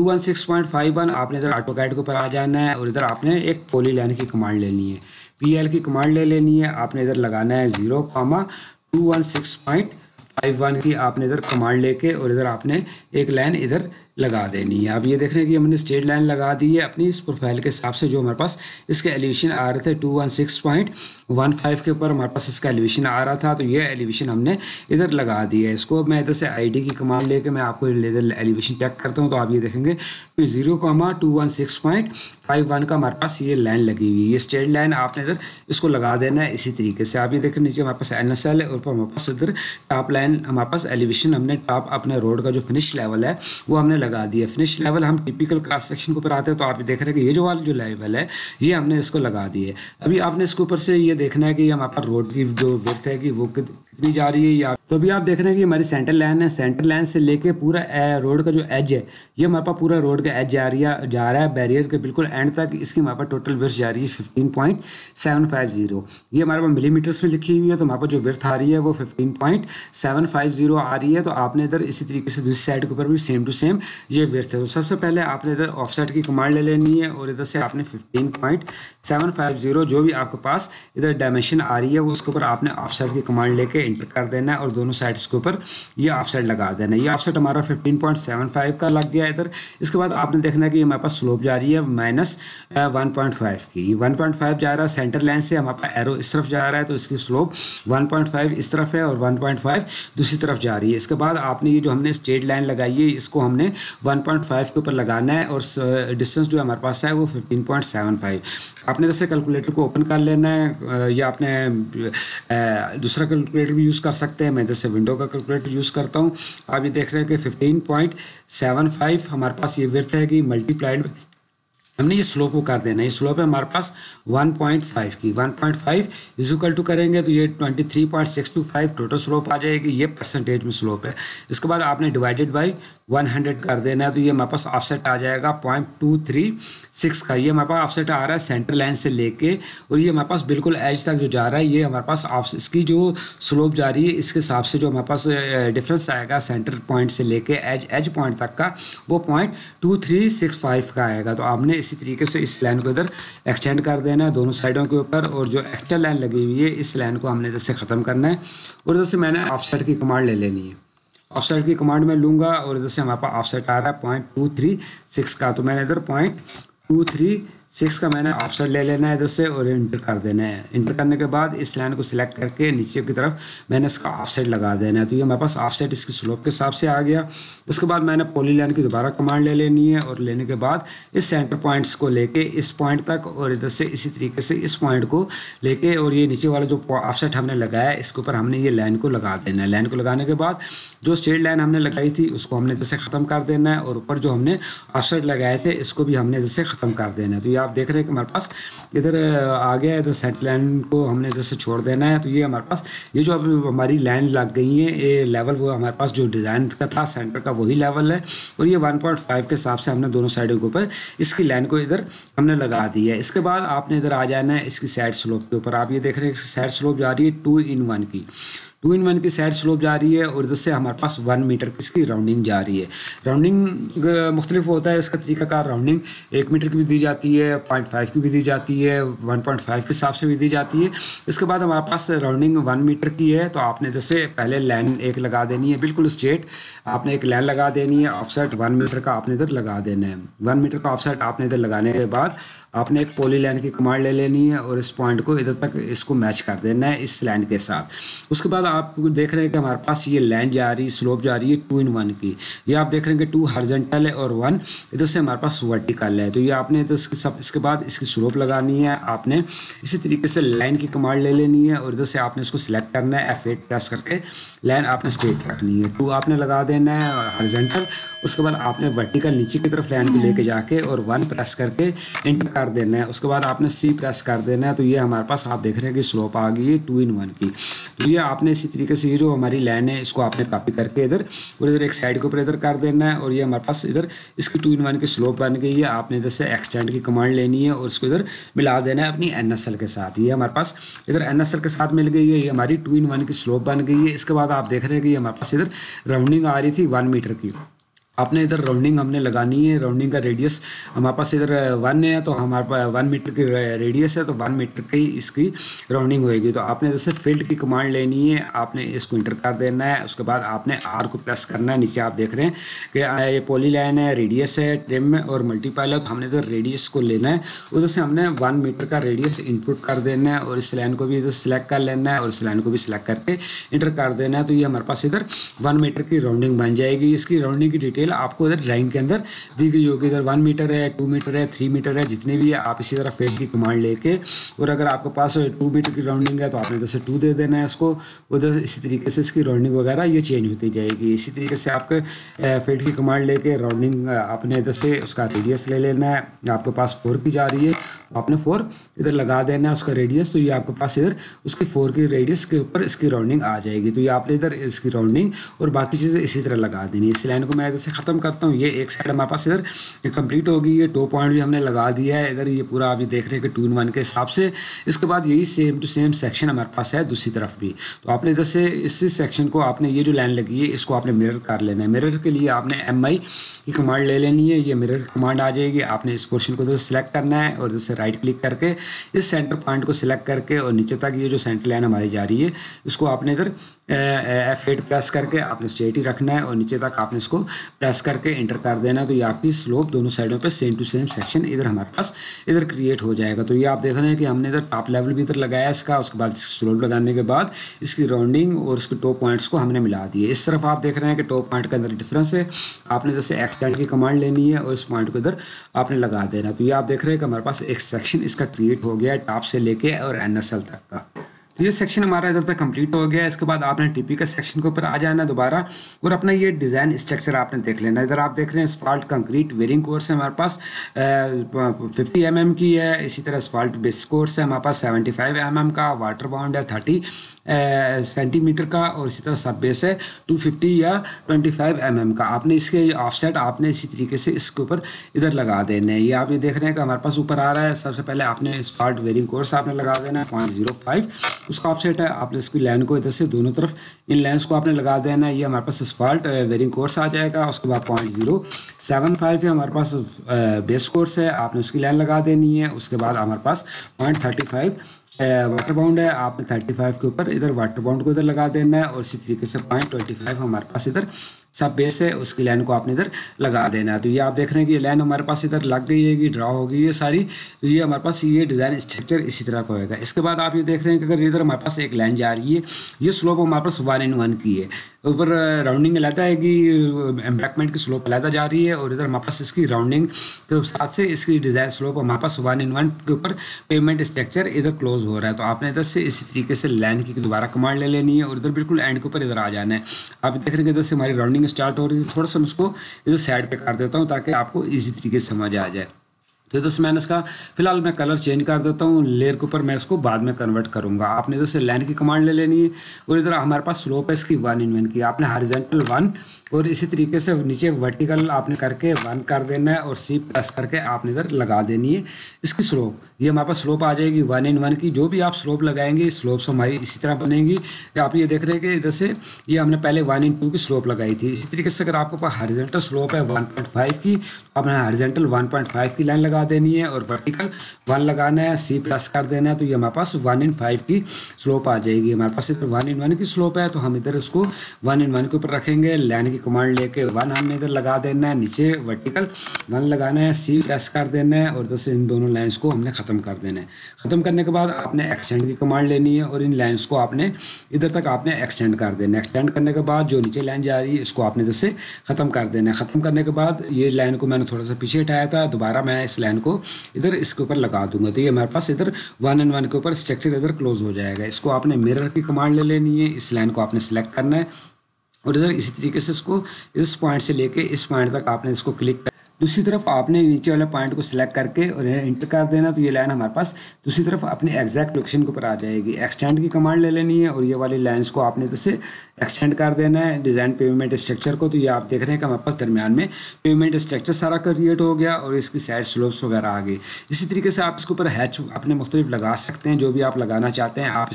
216.51। आपने इधर AutoCAD के ऊपर आ जाना है और इधर आपने एक पॉली लाइन की कमांड लेनी है, PL की कमांड ले लेनी है। आपने इधर लगाना है 0,216.51 की आपने इधर कमांड लेके और इधर आपने एक लाइन इधर लगा देनी है। आप ये देख रहे हैं कि हमने स्ट्रेट लाइन लगा दी है अपनी इस प्रोफाइल के हिसाब से। जो हमारे पास इसके एलिवेशन आ रहे थे 216.15 के ऊपर हमारे पास इसका एलिवेशन आ रहा था, तो ये एलिवेशन हमने इधर लगा दिया है। इसको मैं इधर से ID की कमांड लेके मैं आपको इधर एलिवेशन चेक करता हूँ। तो आप ये देखेंगे 0,216.51 का हमारे पास ये लाइन लगी हुई है। ये स्ट्रेट लाइन आपने इधर इसको लगा देना है। इसी तरीके से आप ये देखें नीचे हमारे पास NSL है और ऊपर हमारे पास इधर टॉप लाइन, हमारे पास एलिवेशन हमने टॉप अपने रोड का जो फिनिश लेवल है वो हमने लगा दिया। फिनिश लेवल हम टिपिकल क्रॉस सेक्शन के ऊपर आते हैं। तो आप देख रहे हैं कि ये जो वाला जो लेवल है ये हमने इसको लगा दिए है। अभी आपने इसके ऊपर से ये देखना है कि हमारे पास रोड की जो विड्थ है कि वो कितनी जा रही है। या तो अभी आप देख रहे हैं कि हमारी सेंटर लाइन है, सेंटर लाइन से लेके पूरा रोड का जो एज है ये हमारे पास पूरा रोड का एज जा रहा है बैरियर के बिल्कुल एंड तक। इसकी हमारे पास टोटल विड्थ जा रही है 15.750। ये हमारे पास मिलीमीटर्स में लिखी हुई है, तो हमारे पास जो विड्थ आ रही है वो 15.750 आ रही है। तो आपने इधर इसी तरीके से दूसरी साइड के ऊपर भी सेम टू सेम ये विड्थ है। तो सबसे पहले आपने इधर ऑफसेट की कमांड ले लेनी है और इधर से आपने 15.750 जो भी आपके पास इधर डायमेंशन आ रही है वो उसके ऊपर आपने ऑफसेट की कमांड लेके इंटर कर देना है और दोनों साइड्स के ऊपर ये ऑफसेट लगा देना। ये ऑफसेट हमारा 15.75 का लग गया इधर। इसके बाद आपने देखना है कि हमारे पास स्लोप जा रही है -1.5 की। 1.5 जा रहा है सेंटर लाइन से, हमारे पास एरो इस तरफ जा रहा है तो इसकी स्लोप 1.5 इस तरफ है और 1.5 दूसरी तरफ जा रही है। इसके बाद आपने ये जो हमने स्ट्रेट लाइन लगाई है इसको हमने 1.5 के ऊपर लगाना है और डिस्टेंस जो हमारे पास है वो 15.75। आपने जैसे कैलकुलेटर को ओपन कर लेना है या आपने दूसरा कैलकुलेटर भी यूज़ कर सकते हैं। मैं जैसे विंडो का कैलकुलेटर यूज़ करता हूँ। आप ये देख रहे हैं कि 15.75 हमारे पास ये विड्थ है कि मल्टीप्लाइड हमने ये स्लोप को कर देना है। ये स्लोप है हमारे पास 1.5 की। 1.5 इज इक्वल टू करेंगे तो ये 23.625 टोटल स्लोप आ जाएगी। ये परसेंटेज में स्लोप है। इसके बाद आपने डिवाइडेड बाय 100 कर देना है तो ये हमारे पास ऑफसेट आ जाएगा 0.236 का। ये हमारे पास ऑफसेट आ रहा है सेंटर लाइन से लेके और ये हमारे पास बिल्कुल एज तक जो जा रहा है ये हमारे पास इसकी जो स्लोप जा रही है इसके हिसाब से जो हमारे पास डिफरेंस आएगा सेंटर पॉइंट से लेके एज पॉइंट तक का वो 0.2365 का आएगा। तो आपने इसी तरीके से इस लाइन को इधर एक्सटेंड कर देना है दोनों साइडों के ऊपर और जो एक्स्ट्रा लाइन लगी हुई है इस लाइन को हमने जैसे ख़त्म करना है और जैसे मैंने ऑफसेट की कमांड ले लेनी है। ऑफसेट की कमांड में लूँगा और इधर से हमारे पास ऑफसेट आ रहा है 0.236 का। तो मैंने इधर 0.236 का मैंने ऑफसेट ले लेना है इधर से और इंटर कर देना है। इंटर करने के बाद इस लाइन को सिलेक्ट करके नीचे की तरफ मैंने इसका ऑफसेट लगा देना है। तो ये हमारे पास ऑफसेट इसकी स्लोप के हिसाब से आ गया। उसके बाद मैंने पॉली लाइन की दोबारा कमांड ले लेनी है और लेने के बाद इस सेंटर पॉइंट्स को लेके इस पॉइंट तक और इधर से इसी तरीके से इस पॉइंट को लेके और ये नीचे वाला जो ऑफसेट हमने लगाया इसके ऊपर हमने ये लाइन को लगा देना है। लाइन को लगाने के बाद जो स्ट्रेट लाइन हमने लगाई थी उसको हमने जैसे ख़त्म कर देना है और ऊपर जो हमने ऑफसेट लगाए थे इसको भी हमने जैसे ख़त्म कर देना है। तो ये आप देख रहे हैं कि हमारे पास इधर आ गया है। तो सेट लाइन को हमने जैसे छोड़ देना है। तो ये हमारे पास ये जो अब हमारी लाइन लग गई है ये लेवल वो हमारे पास जो डिज़ाइन का था सेंटर का वही लेवल है और ये 1.5 के हिसाब से हमने दोनों साइडों के ऊपर इसकी लाइन को इधर हमने लगा दी है। इसके बाद आपने इधर आ जाना है इसकी साइड स्लोप के ऊपर। आप ये देख रहे हैं इसकी साइड स्लोप जा रही है 2:1 की। 2:1 की साइड स्लोप जा रही है और इधर से हमारे पास 1 मीटर की इसकी राउंडिंग जा रही है। राउंडिंग मुख्तलिफ होता है इसका तरीक़ाकार। राउंडिंग 1 मीटर की भी दी जाती है, 0.5 की भी दी जाती है, 1.5 के हिसाब से भी दी जाती है। इसके बाद हमारे पास राउंडिंग 1 मीटर की है। तो आपने जैसे पहले लाइन एक लगा देनी है बिल्कुल स्ट्रेट। आपने एक लाइन लगा देनी है। ऑफसेट 1 मीटर का आपने इधर लगा देना है। 1 मीटर का ऑफसेट आपने इधर लगाने के बाद आपने एक पॉली लाइन की कमांड ले लेनी है और इस पॉइंट को इधर तक इसको मैच कर देना है इस लाइन के साथ। उसके बाद आप देख रहे हैं कि हमारे पास ये लाइन जा रही है स्लोप जा रही है 2:1 की। ये आप देख रहे हैं कि 2 हॉरिजॉन्टल है और 1 इधर से हमारे पास वर्टिकल है। तो ये आपने तो इसके बाद इसकी स्लोप लगानी है। आपने इसी तरीके से लाइन की कमांड ले लेनी है और इधर से आपने इसको सिलेक्ट करना है। F8 प्रेस करके लाइन आपने स्ट्रेट रखनी है। 2 आपने लगा देना है हॉरिजॉन्टल। उसके बाद आपने वर्टिकल नीचे की तरफ लाइन को लेके जाके और 1 प्रेस करके इंटर कर देना है। उसके बाद आपने C प्रेस कर देना है। तो ये हमारे पास आप देख रहे हैं कि स्लोप आ गई है 2:1 की। तो ये आपने इसी तरीके से ये जो हमारी लाइन है इसको आपने कॉपी करके इधर और इधर एक साइड के ऊपर इधर कर देना है और ये हमारे पास इधर इसकी 2:1 की स्लोप बन गई है। आपने इधर से एक्सटेंड की कमांड लेनी है और इसको इधर मिला देना है अपनी NSL के साथ। ये हमारे पास इधर NSL के साथ मिल गई है। ये हमारी 2:1 की स्लोप बन गई है। इसके बाद आप देख रहे हैं कि ये हमारे पास इधर राउंडिंग आ रही थी 1 मीटर की। आपने इधर राउंडिंग हमने लगानी है। राउंडिंग का रेडियस हमारे पास इधर 1 है तो हमारे पास 1 मीटर की रेडियस है तो 1 मीटर की इसकी राउंडिंग होएगी। तो आपने जैसे फील्ड की कमांड लेनी है। आपने इसको इंटर कर देना है। उसके बाद आपने R को प्रेस करना है। नीचे आप देख रहे हैं कि ये पॉली लाइन है, रेडियस है, ट्रिम है और मल्टीपल है। तो हमने इधर रेडियस को लेना है। उधर से हमने 1 मीटर का रेडियस इनपुट कर देना है और इस लाइन को भी इधर सेलेक्ट कर लेना है और इस लाइन को भी सिलेक्ट करके इंटर कर देना है। तो ये हमारे पास इधर 1 मीटर की राउंडिंग बन जाएगी। इसकी राउंडिंग की डिटेल आपको इधर ड्राइंग के अंदर दी गई होगी। इधर 1 मीटर है, 2 मीटर है, 3 मीटर है, जितने भी है आप इसी तरह फील्ड की कमांड लेके और अगर आपके पास 2 मीटर की राउंडिंग है तो आपने इधर से 2 दे देना है इसको। उधर इसी तरीके से इसकी राउंडिंग वगैरह ये चेंज होती जाएगी। इसी तरीके से आपके फील्ड की कमांड लेके राउंडिंग आपने इधर से उसका रेडियस ले लेना है। आपके पास 4 की जा रही है, आपने 4 इधर लगा देना है उसका रेडियस। तो ये आपके पास इधर उसकी 4 की रेडियस के ऊपर इसकी राउंडिंग आ जाएगी। तो ये आपने इधर इसकी राउंडिंग और बाकी चीज़ें इसी तरह लगा देनी है। इस लाइन को मैं इधर से ख़त्म करता हूँ। ये एक साइड हमारे पास इधर कंप्लीट हो गई है। 2 पॉइंट भी हमने लगा दिया है इधर। ये पूरा आप ये देख रहे हैं कि 2:1 के हिसाब से। इसके बाद यही सेम टू सेम सेक्शन हमारे पास है दूसरी तरफ भी। तो आपने इधर से इसी सेक्शन को आपने ये जो लाइन लगी है इसको आपने मिरर कर लेना है। मिरर के लिए आपने MI की कमांड ले लेनी है। ये मिरर कमांड आ जाएगी। आपने इस पोर्शन को इधर सेलेक्ट करना है और इधर राइट क्लिक करके इस सेंटर पॉइंट को सिलेक्ट करके और नीचे तक ये जो सेंटर लाइन हमारी जा रही है इसको आपने इधर F8 प्रेस करके आपने स्ट्रेट ही रखना है और नीचे तक आपने इसको प्रेस करके इंटर कर देना है। तो ये आपकी स्लोप दोनों साइडों पे सेम टू सेम सेक्शन इधर हमारे पास इधर क्रिएट हो जाएगा। तो ये आप देख रहे हैं कि हमने इधर टॉप लेवल भी इधर लगाया इसका, उसके बाद स्लोप लगाने के बाद इसकी राउंडिंग और इसके टॉप पॉइंट्स को हमने मिला दिए। इस तरफ आप देख रहे हैं कि टॉप पॉइंट के अंदर डिफरेंस है। आपने जैसे एक्सटेंड की कमांड लेनी है और इस पॉइंट को इधर आपने लगा देना। तो ये आप देख रहे हैं कि हमारे पास एक सेक्शन इसका क्रिएट हो गया है टॉप से लेके और NSL तक का। तो ये सेक्शन हमारा इधर तक कंप्लीट हो गया। इसके बाद आपने टीपी का सेक्शन के ऊपर आ जाना दोबारा और अपना ये डिज़ाइन स्ट्रक्चर आपने देख लेना। इधर आप देख रहे हैं स्फाल्ट कंक्रीट वेयरिंग कोर्स है हमारे पास 50 mm की है। इसी तरह स्फाल्ट बेस कोर्स है हमारे पास 75 mm का, वाटर बाउंड है 30 सेंटीमीटर का और इसी तरह सब बेस है 250 या 25 mm का। आपने इसके ऑफसेट आपने इसी तरीके से इसके ऊपर इधर लगा देने हैं। ये आप ये देख रहे हैं कि हमारे पास ऊपर आ रहा है। सबसे पहले आपने स्फाल्ट वेयरिंग कोर्स आपने लगा देना है 0.05 उसका ऑफसेट है। आपने इसकी लाइन को इधर से दोनों तरफ इन लाइन्स को आपने लगा देना है। ये हमारे पास स्फाल्ट वेयरिंग कोर्स आ जाएगा। उसके बाद 0.075 हमारे पास बेस कोर्स है, आपने उसकी लाइन लगा देनी है। उसके बाद हमारे पास 0.35 वाटर बाउंड है, आपने 35 के ऊपर इधर वाटर बाउंड को इधर लगा देना है और इसी तरीके से 0.25 हमारे पास इधर सब बेस है उसकी लाइन को आपने इधर लगा देना है। तो ये आप देख रहे हैं कि ये लाइन हमारे पास इधर लग गई है कि ड्रा हो गई है सारी। तो ये हमारे पास ये डिज़ाइन स्ट्रक्चर इसी तरह का होगा। इसके बाद आप ये देख रहे हैं कि अगर इधर हमारे पास एक लाइन जा रही है, ये स्लोप हमारे पास 1 in 1 की है। ऊपर राउंडिंग अलग आएगी, एम्बैंकमेंट की स्लोप अलग जा रही है और इधर हमारे पास इसकी राउंडिंग के साथ से इसकी डिज़ाइन स्लोप हमारे पास 1 in 1 के ऊपर पेमेंट स्ट्रक्चर इधर क्लोज हो रहा है। तो आपने इधर से इसी तरीके से लाइन की दोबारा कमांड ले लेनी है और इधर बिल्कुल एंड के ऊपर इधर आ जाना है। आप देख रहे हैं कि इधर से हमारी राउंडिंग स्टार्ट हो रही है। थोड़ा सा मैं इसको इधर साइड पे कर देता हूँ ताकि आपको इजी तरीके से समझ आ जाए। तो इधर से मैंने इसका फिलहाल मैं कलर चेंज कर देता हूँ, लेयर के ऊपर मैं इसको बाद में कन्वर्ट करूँगा। आपने इधर से लाइन की कमांड ले लेनी है और इधर हमारे पास स्लोप है इसकी 1 in 1 की। आपने हॉरिजॉन्टल 1 और इसी तरीके से नीचे वर्टिकल आपने करके 1 कर देना है और सी प्लस करके आपने इधर लगा देनी है इसकी स्लोप। ये हमारे पास स्लोप आ जाएगी 1 in 1 की। जो भी आप स्लोप लगाएंगे स्लोप्स हमारी इसी तरह बनेंगी। आप ये देख रहे हैं कि इधर से ये हमने पहले 1 in 2 की स्लोप लगाई थी। इसी तरीके से अगर आपके पास हॉरिजॉन्टल स्लोप है 1.5 की, आपने हॉरिजॉन्टल 1.5 की लाइन लगा देनी है और वर्टिकल 1 लगाना है, सी प्लस कर देना है। तो ये हमारे पास 1 in 5 की स्लोप आ जाएगी। हमारे पास इधर 1 in 1 की स्लोप है तो हम इधर उसको 1 in 1 के ऊपर रखेंगे। लाइन की कमांड लेके 1 हमने इधर लगा देना है, नीचे वर्टिकल 1 लगाना है, सी प्लस कर देना है और जैसे इन दोनों लाइंस को हमने ख़त्म कर देना है। ख़त्म करने के बाद आपने एक्सटेंड की कमांड लेनी है और इन लाइंस को आपने इधर तक आपने एक्सटेंड कर देना है। एक्सटेंड करने के बाद जो नीचे लाइन जा रही है इसको आपने इधर से ख़त्म कर देना है। ख़त्म करने के बाद ये लाइन को मैंने थोड़ा सा पीछे हटाया था, दोबारा मैं इस लाइन को इधर इसके ऊपर लगा दूंगा। तो ये हमारे पास इधर 1 in 1 के ऊपर स्ट्रक्चर इधर क्लोज हो जाएगा। इसको आपने मिरर की कमांड ले लेनी है, इस लाइन को आपने सेलेक्ट करना है और इधर इसी तरीके से इसको इस पॉइंट से लेके इस पॉइंट तक आपने इसको क्लिक कर दूसरी तरफ आपने नीचे वाले पॉइंट को सिलेक्ट करके और इंटर कर देना। तो ये लाइन हमारे पास दूसरी तरफ अपने एग्जैक्ट लोकेशन के ऊपर आ जाएगी। एक्सटेंड की कमांड ले लेनी है और ये वाली लाइंस को आपने जैसे एक्सटेंड कर देना है डिज़ाइन पेमेंट स्ट्रक्चर को। तो ये आप देख रहे हैं कि हमारे पास दरमियान में पेमेंट स्ट्रक्चर सारा क्रिएट हो गया और इसकी साइड स्लोप्स वगैरह आ गई। इसी तरीके से आप इसके ऊपर हैच अपने मुख्तलिफ लगा सकते हैं, जो भी आप लगाना चाहते हैं। आप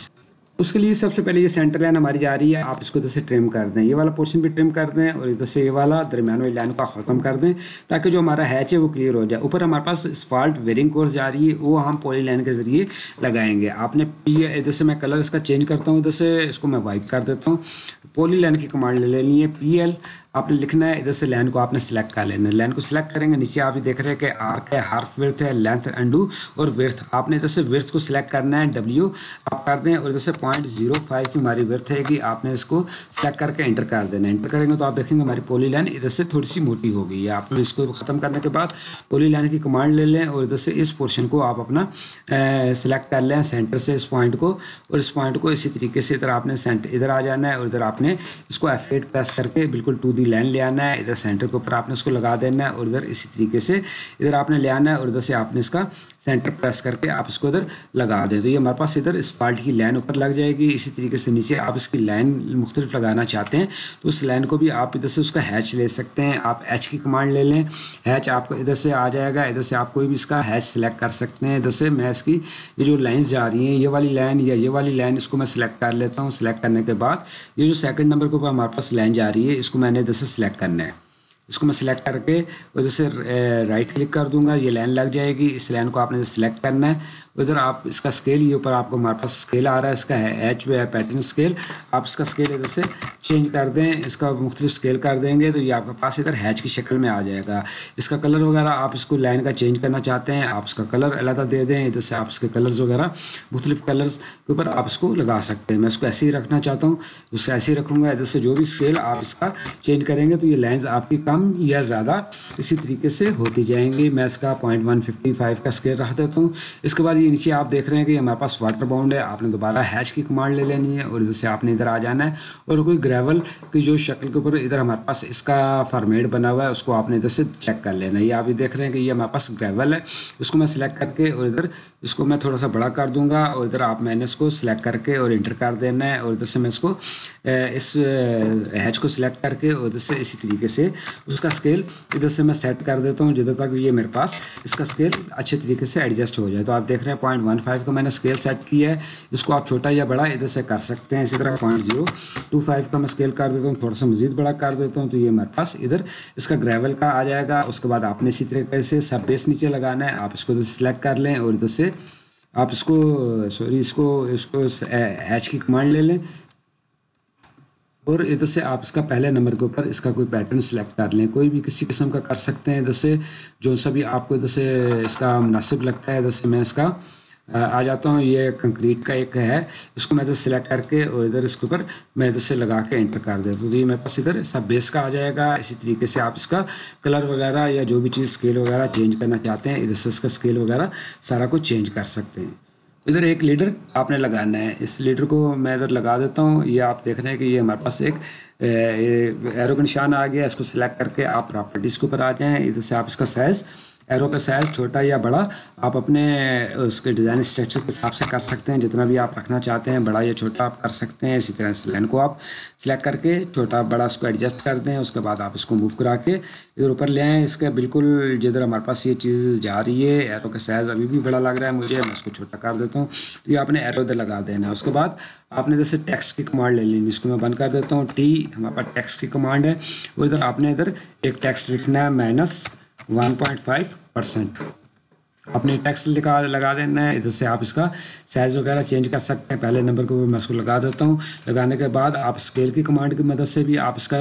उसके लिए सबसे पहले ये सेंटर लाइन हमारी जा रही है, आप इसको इधर से ट्रिम कर दें, ये वाला पोर्शन भी ट्रिम कर दें और इधर से ये वाला दरमियान वाली लाइन को ख़त्म कर दें ताकि जो हमारा हैच है वो क्लियर हो जाए। ऊपर हमारे पास स्फाल्ट वेयरिंग कोर्स जा रही है, वो हम पॉली लाइन के ज़रिए लगाएंगे। आपने इधर से मैं कलर इसका चेंज करता हूँ, इधर से इसको मैं वाइप कर देता हूँ। पॉली लाइन की कमांड ले लेनी है, PL आपने लिखना है, इधर से लाइन को आपने सेलेक्ट कर लेना है। लाइन को सिलेक्ट करेंगे, नीचे आप ये देख रहे हैं कि आर्क है, हार्फ विड्थ है, लेंथ अंडू और विड्थ। आपने इधर से विड्थ को सिलेक्ट करना है, W आप कर दें और इधर से 0.05 की हमारी विड्थ है कि आपने इसको सेलेक्ट करके एंटर कर देना है। एंटर करेंगे तो आप देखेंगे हमारी पॉली लाइन इधर से थोड़ी सी मोटी हो गई है। आपने इसको ख़त्म करने के बाद पॉली लाइन की कमांड ले लें और इधर से इस पोर्शन को आप अपना सेलेक्ट कर लें सेंटर से इस पॉइंट को और इस पॉइंट को इसी तरीके से इधर आपने सेंटर इधर आ जाना है और इधर आपने इसको F8 प्रेस करके बिल्कुल टू लाइन ले आना है। इधर सेंटर के ऊपर आपने इसको लगा देना है और इधर इसी तरीके से इधर आपने ले आना है और इधर से आपने इसका सेंटर प्रेस करके आप इसको इधर लगा दें। तो ये हमारे पास इधर स्फाल्ट की लाइन ऊपर लग जाएगी। इसी तरीके से नीचे आप इसकी लाइन मुख्तलिफ लगाना चाहते हैं तो उस लाइन को भी आप इधर से उसका हैच ले सकते हैं। आप हैच की कमांड ले लें, हैच आपको इधर से आ जाएगा। इधर से आप कोई भी इसका हैच सेलेक्ट कर सकते हैं। इधर से मैं इसकी ये जो लाइन्स जा रही हैं, ये वाली लाइन या ये वाली लाइन, इसको मैं सिलेक्ट कर लेता हूँ। सिलेक्ट करने के बाद ये जो सेकेंड नंबर के ऊपर हमारे पास लाइन जा रही है, इसको मैंने इधर से सिलेक्ट करना है। इसको मैं सिलेक्ट करके और जैसे राइट क्लिक कर दूंगा, ये लाइन लग जाएगी। इस लाइन को आपने सिलेक्ट करना है उधर आप इसका स्केल, ये ऊपर आपको हमारे पास स्केल आ रहा है, इसका है एच वे पैटर्न स्केल। आप इसका स्केल इधर से चेंज कर दें, इसका मुख्तलिफ स्केल कर देंगे तो ये आपके पास इधर हैच की शक्ल में आ जाएगा। इसका कलर वगैरह आप इसको लाइन का चेंज करना चाहते हैं, आप इसका कलर अलग दे दें, इधर से आप इसके कलर्स वगैरह मुख्तलिफ कलर्स के ऊपर आप इसको लगा सकते हैं। मैं इसको ऐसे ही रखना चाहता हूँ, उसको ऐसे ही रखूँगा। इधर से जो भी स्केल आप इसका चेंज करेंगे तो ये लाइन्स आपकी कम या ज़्यादा इसी तरीके से होती जाएंगी। मैं इसका 0.155 का स्केल रख देता हूँ। इसके बाद ये नीचे आप देख रहे हैं कि हमारे पास वाटर बाउंड है। आपने दोबारा हैच की कमांड ले लेनी है और इधर से आपने इधर आ जाना है और कोई ग्रेवल की जो शक्ल के ऊपर इधर हमारे पास इसका फॉर्मेट बना हुआ है उसको आपने इधर से चेक कर लेना है। ये आप ये देख रहे हैं कि ये हमारे पास ग्रेवल है, इसको मैं सिलेक्ट करके और इधर इसको मैं थोड़ा सा बड़ा कर दूंगा और इधर आप मैंने इसको सिलेक्ट करके और इंटर कर देना है और इधर से मैं इसको इस हैच को सिलेक्ट करके और इधर से इसी तरीके से उसका स्केल इधर से मैं सेट कर देता हूँ जिधर तक ये मेरे पास इसका स्केल अच्छे तरीके से एडजस्ट हो जाए। तो आप देख रहे हैं 0.15 का मैंने स्केल सेट किया है, इसको आप छोटा या बड़ा इधर से कर सकते हैं। इसी तरह 0.025 का मैं स्केल कर देता हूँ, थोड़ा सा मज़ीद बड़ा कर देता हूँ तो ये हमारे पास इधर इसका ग्रेवल का आ जाएगा। उसके बाद आपने इसी तरीके से सब बेस नीचे लगाना है, आप इसको इधर सेलेक्ट कर लें और इधर से आप इसको हैच की कमांड ले लें और इधर से आप इसका पहले नंबर के ऊपर इसका कोई पैटर्न सेलेक्ट कर लें, कोई भी किसी किस्म का कर सकते हैं इधर से, जो सा भी आपको इधर से इसका मुनासिब लगता है। इधर से मैं इसका आ जाता हूँ, ये कंक्रीट का एक है, इसको मैं इधर सेलेक्ट करके और इधर इसके ऊपर मैं इधर से लगा के एंटर कर देता हूँ तो ये मेरे पास इधर सब बेस का आ जाएगा। इसी तरीके से आप इसका कलर वगैरह या जो भी चीज़ स्केल वगैरह चेंज करना चाहते हैं इधर से इसका स्केल वगैरह सारा कुछ चेंज कर सकते हैं। इधर एक लीडर आपने लगाना है, इस लीडर को मैं इधर लगा देता हूँ। ये आप देख रहे हैं कि ये हमारे पास एक एरो का निशान आ गया, इसको सिलेक्ट करके आप प्रॉपर्टीज़ के ऊपर आ जाएँ। इधर से आप इसका साइज़, एरो का साइज़ छोटा या बड़ा आप अपने उसके डिज़ाइन स्ट्रक्चर के हिसाब से कर सकते हैं, जितना भी आप रखना चाहते हैं बड़ा या छोटा आप कर सकते हैं। इसी तरह इस लाइन को आप सिलेक्ट करके छोटा बड़ा उसको एडजस्ट कर दें, उसके बाद आप इसको मूव करा के इधर ऊपर ले आएँ। इसके बिल्कुल जिधर हमारे पास ये चीज़ जा रही है, एरो का साइज़ अभी भी बड़ा लग रहा है मुझे, मैं उसको छोटा कर देता हूँ तो ये आपने एरो इधर लगा देना है। उसके बाद आपने जैसे टेक्स्ट की कमांड ले लेनी, इसको मैं बंद कर देता हूँ। टी हमारे पास टेक्स्ट की कमांड है और इधर आपने इधर एक टेक्स्ट लिखना है -1.5%। अपने टैक्स लगा देना है, इधर से आप इसका साइज़ वगैरह चेंज कर सकते हैं। पहले नंबर को मैं इसको लगा देता हूँ, लगाने के बाद आप स्केल की कमांड की मदद से भी आप इसका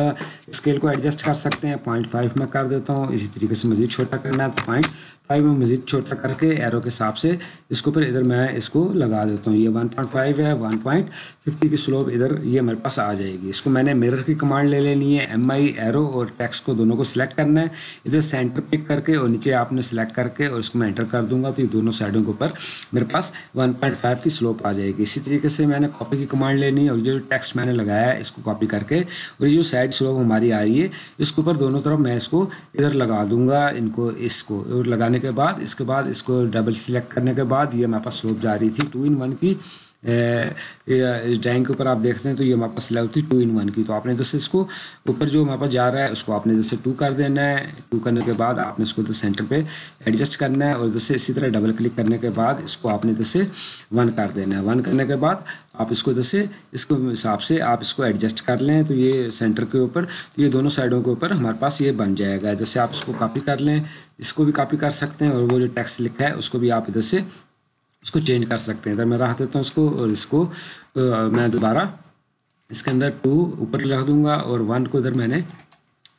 स्केल को एडजस्ट कर सकते हैं। 0.5 में कर देता हूँ, इसी तरीके से मज़ीद छोटा करना है तो 0.5 में मज़ीद छोटा करके एरो के हिसाब से इसके ऊपर इधर मैं इसको लगा देता हूँ। ये 1.5 है, 1.50 की स्लोप इधर ये मेरे पास आ जाएगी। इसको मैंने मिरर की कमांड ले लेनी है, MI एरो और टेक्स्ट को दोनों को सिलेक्ट करना है, इधर सेंटर पिक करके और नीचे आपने सेलेक्ट करके और इसको मैं एंटर कर दूंगा तो ये दोनों साइडों के ऊपर मेरे पास 1.5 की स्लोप आ जाएगी। इसी तरीके से मैंने कॉपी की कमांड लेनी है और जो टेक्स्ट मैंने लगाया है इसको कॉपी करके और ये जो साइड स्लोप हमारी आ रही है इसके ऊपर दोनों तरफ मैं इसको इधर लगा दूंगा, इनको इसको और लगाने के बाद इसको डबल सिलेक्ट करने के बाद ये हमारे पास स्लोप जा रही थी 2 in 1 की। इस ड्राइंग के ऊपर आप देखते हैं तो ये हमारे पास स्लैब थी 2 in 1 की, तो आपने इधर से इसको ऊपर जो हमारे पास जा रहा है उसको आपने इधर से 2 कर देना है। 2 करने के बाद आपने इसको इधर सेंटर पे एडजस्ट करना है और इधर से इसी तरह डबल क्लिक करने के बाद इसको आपने इधर से 1 कर देना है। 1 करने के बाद आप इसको इधर से इसके हिसाब से आप इसको एडजस्ट कर लें तो ये सेंटर के ऊपर ये दोनों साइडों के ऊपर हमारे पास ये बन जाएगा। इधर से आप इसको कापी कर लें, इसको भी कापी कर सकते हैं और वो जो टेक्स्ट लिखा है उसको भी आप इधर से इसको चेंज कर सकते हैं। इधर मैं रख देता हूँ इसको और इसको मैं दोबारा इसके अंदर 2 ऊपर लगा दूंगा और 1 को इधर मैंने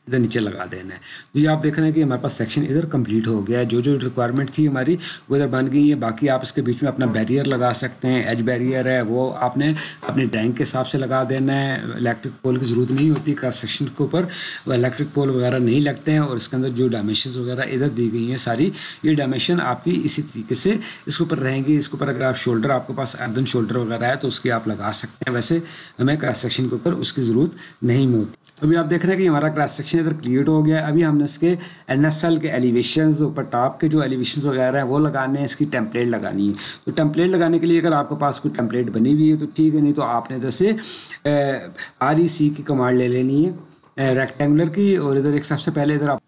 इधर नीचे लगा देना है। तो ये आप देख रहे हैं कि हमारे पास सेक्शन इधर कंप्लीट हो गया है, जो जो रिक्वायरमेंट थी हमारी वो इधर बन गई है। बाकी आप इसके बीच में अपना बैरियर लगा सकते हैं, एज बैरियर है वो आपने अपने ड्राइंग के हिसाब से लगा देना है। इलेक्ट्रिक पोल की ज़रूरत नहीं होती, क्रॉस सेक्शन के ऊपर वो इलेक्ट्रिक पोल वगैरह नहीं लगते हैं और इसके अंदर जो डायमेंशनस वगैरह इधर दी गई हैं सारी ये डायमेंशन आपकी इसी तरीके से इसके ऊपर रहेंगी। इसके ऊपर अगर आप शोल्डर आपके पास अर्दन शोल्डर वगैरह है तो उसकी आप लगा सकते हैं, वैसे हमें क्रॉस सेक्शन के ऊपर उसकी ज़रूरत नहीं होती। अभी आप देख रहे हैं कि हमारा क्रॉस सेक्शन इधर क्रिएट हो गया। अभी हमने इसके NSL के एलिवेशंस ऊपर टॉप के जो एलिवेशंस वगैरह हैं वो लगाने हैं, इसकी टेम्पलेट लगानी है। तो टेम्पलेट लगाने के लिए अगर आपके पास कोई टेम्पलेट बनी हुई है तो ठीक है, नहीं तो आपने इधर से REC की कमांड ले लेनी है रेक्टेंगुलर की और इधर एक सबसे पहले इधर आप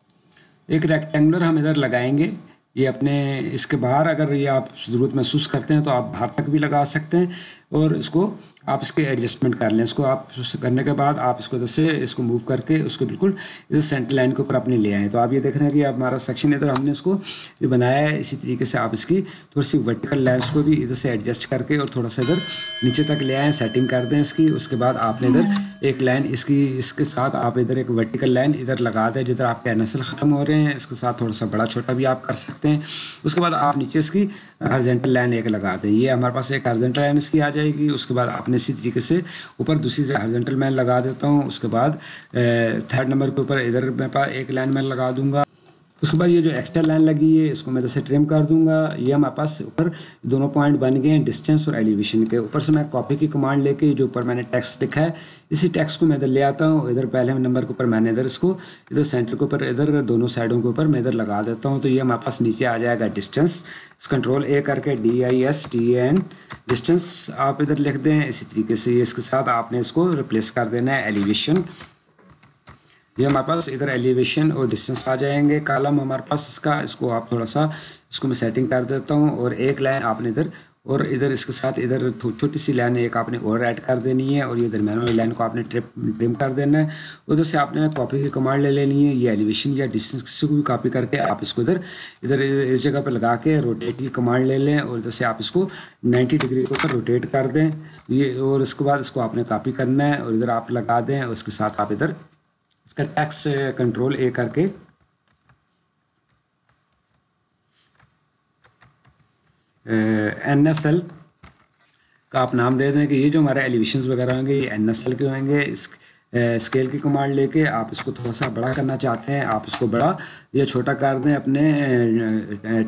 एक रेक्टेंगुलर हम इधर लगाएँगे। ये अपने इसके बाहर अगर ये आप ज़रूरत महसूस करते हैं तो आप बाहर तक भी लगा सकते हैं और इसको आप इसके एडजस्टमेंट कर लें। इसको आप करने के बाद आप इसको जैसे इसको मूव करके उसको बिल्कुल इस सेंटर लाइन के ऊपर आपने ले आए। तो आप ये देख रहे हैं कि आप हमारा सेक्शन इधर हमने इसको ये बनाया है। इसी तरीके से आप इसकी थोड़ी सी वर्टिकल लाइन्स को भी इधर से एडजस्ट करके और थोड़ा सा इधर नीचे तक ले आएँ, सेटिंग कर दें इसकी। उसके बाद आपने इधर एक लाइन इसकी इसके साथ आप इधर एक वर्टिकल लाइन इधर लगा दें जिधर आपके एनएसएल ख़त्म हो रहे हैं। इसके साथ थोड़ा सा बड़ा छोटा भी आप कर सकते हैं। उसके बाद आप नीचे इसकी हॉरिजॉन्टल लाइन एक लगा दें। ये हमारे पास एक हॉरिजॉन्टल लाइन इसकी आ जाएगी। उसके बाद आपने इसी तरीके से ऊपर दूसरी हॉरिजॉन्टल लाइन लगा देता हूँ। उसके बाद थर्ड नंबर के ऊपर इधर मैं एक लाइन में लगा दूँगा। उसके बाद ये जो एक्स्ट्रा लाइन लगी है इसको मैं जैसे ट्रिम कर दूंगा। ये हमारे पास ऊपर दोनों पॉइंट बन गए हैं, डिस्टेंस और एलिवेशन के। ऊपर से मैं कॉपी की कमांड लेके जो ऊपर मैंने टेक्स्ट लिखा है इसी टेक्स्ट को मैं इधर ले आता हूँ। इधर पहले नंबर के ऊपर मैंने इधर इसको इधर सेंटर के ऊपर इधर दोनों साइडों के ऊपर मैं इधर लगा देता हूँ। तो ये हमारे पास नीचे आ जाएगा डिस्टेंस। कंट्रोल ए करके DISTAN डिस्टेंस आप इधर लिख दें। इसी तरीके से इसके साथ आपने इसको रिप्लेस कर देना है एलिवेशन। ये हमारे पास इधर एलिवेशन और डिस्टेंस आ जाएंगे कॉलम हमारे पास इसका। इसको आप थोड़ा सा इसको मैं सेटिंग कर देता हूँ। और एक लाइन आपने इधर और इधर इसके साथ इधर छोटी सी लाइन एक आपने और ऐड कर देनी है। और ये दरमियान वाली लाइन को आपने ट्रिम कर देना है। उधर से आपने कॉपी की कमांड ले लेनी है। ये एलिवेशन या डिस्टेंस को भी कॉपी करके आप इसको इधर इधर इस जगह पर लगा के रोटेट की कमांड ले लें। और इधर से आप इसको 90 डिग्री के ऊपर रोटेट कर दें ये। और उसके बाद इसको आपने कॉपी करना है और इधर आप लगा दें। और उसके साथ आप इधर इसका टेक्स्ट कंट्रोल ए करके NSL का आप नाम दे दें कि ये जो हमारे एलिवेशंस वगैरह होंगे ये NSL के होंगे। इस स्केल की कमांड लेके आप इसको थोड़ा सा बड़ा करना चाहते हैं आप इसको बड़ा या छोटा कर दें अपने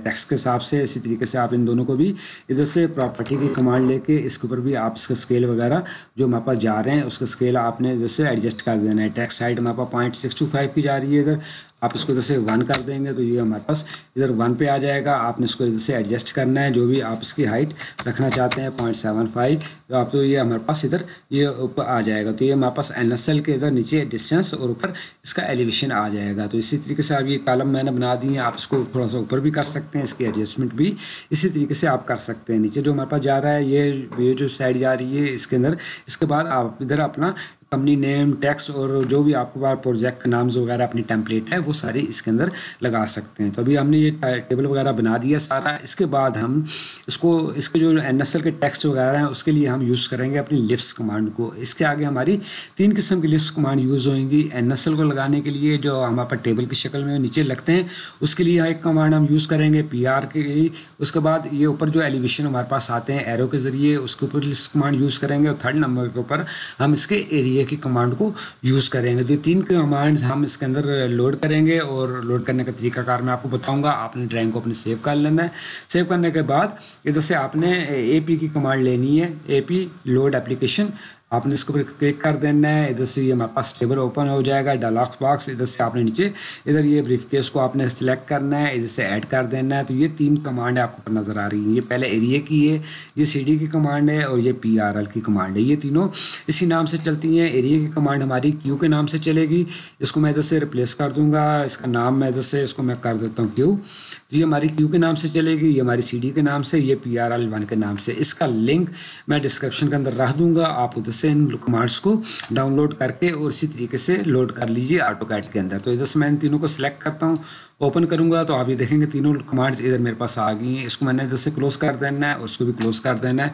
टेक्स्ट के हिसाब से। इसी तरीके से आप इन दोनों को भी इधर से प्रॉपर्टी की कमांड लेके इसके ऊपर भी आप इसका स्केल वगैरह जो हमारे पास जा रहे हैं उसका स्केल आपने इधर से एडजस्ट कर देना है। टेक्स्ट हाइट हमारे पास 0.625 की जा रही है। इधर आप इसको इधर से 1 कर देंगे तो ये हमारे पास इधर 1 पे आ जाएगा। आपने इसको इधर से एडजस्ट करना है जो भी आप इसकी हाइट रखना चाहते हैं 0.75 तो आप तो ये हमारे पास इधर ये ऊपर आ जाएगा। तो ये हमारे पास NSL के इधर नीचे डिस्टेंस और ऊपर इसका एलिवेशन आ जाएगा। तो इसी तरीके से आप ये कॉलम मैंने बना दी है। आप इसको थोड़ा सा ऊपर भी कर सकते हैं, इसकी एडजस्टमेंट भी इसी तरीके से आप कर सकते हैं। नीचे जो हमारे पास जा रहा है ये जो साइड जा रही है इसके अंदर। इसके बाद आप इधर अपना कंपनी नेम, टैक्स और जो भी आपके पास प्रोजेक्ट का नाम्स वगैरह अपनी टेम्पलेट है वो सारी इसके अंदर लगा सकते हैं। तो अभी हमने ये टेबल वगैरह बना दिया सारा। इसके बाद हम इसको इसके जो NSL के टेक्स्ट वगैरह हैं उसके लिए हम यूज़ करेंगे अपनी लिप्स कमांड को। इसके आगे हमारी 3 किस्म की लिप्स कमांड यूज़ होंगी। NSL को लगाने के लिए जो हमारे पास टेबल की शक्ल में नीचे लगते हैं उसके लिए एक कमांड हम यूज़ करेंगे PR के। उसके बाद ये ऊपर जो एलिवेशन हमारे पास आते हैं एरो के ज़रिए उसके ऊपर लिप्स कमांड यूज़ करेंगे। और थर्ड नंबर के ऊपर हम इसके एरिया की कमांड को यूज़ करेंगे। तो 3 कमांड्स हम इसके अंदर लोड करेंगे। और लोड करने का तरीकाकार मैं आपको बताऊंगा। आपने ड्राइंग को अपने सेव कर लेना है। सेव करने के बाद इधर से आपने AP की कमांड लेनी है। AP लोड एप्लीकेशन आपने इसके ऊपर क्लिक कर देना है। इधर से ये हमारे पास टेबल ओपन हो जाएगा डायलॉग बॉक्स। इधर से आपने नीचे इधर ये ब्रीफ केस को आपने सेलेक्ट करना है, इधर से ऐड कर देना है। तो ये 3 कमांड आपको ऊपर नज़र आ रही है। ये पहले एरिया की है, ये CD की कमांड है और ये PRL की कमांड है। ये तीनों इसी नाम से चलती हैं। एरिया की कमांड हमारी Q के नाम से चलेगी। इसको मैं इधर से रिप्लेस कर दूँगा। इसका नाम मैं इधर से इसको मैं कर देता हूँ Q। तो ये हमारी Q के नाम से चलेगी, ये हमारी CD के नाम से, ये PRL1 के नाम से। इसका लिंक मैं डिस्क्रिप्शन के अंदर रख दूँगा। आप उधर इन कमांड्स को डाउनलोड करके और इसी तरीके से लोड कर लीजिए AutoCAD के अंदर। तो इधर से मैं इन तीनों को सिलेक्ट करता हूँ, ओपन करूँगा तो आप ये देखेंगे तीनों कमांड्स इधर मेरे पास आ गई हैं। इसको मैंने इधर से क्लोज कर देना है और उसको भी क्लोज कर देना है।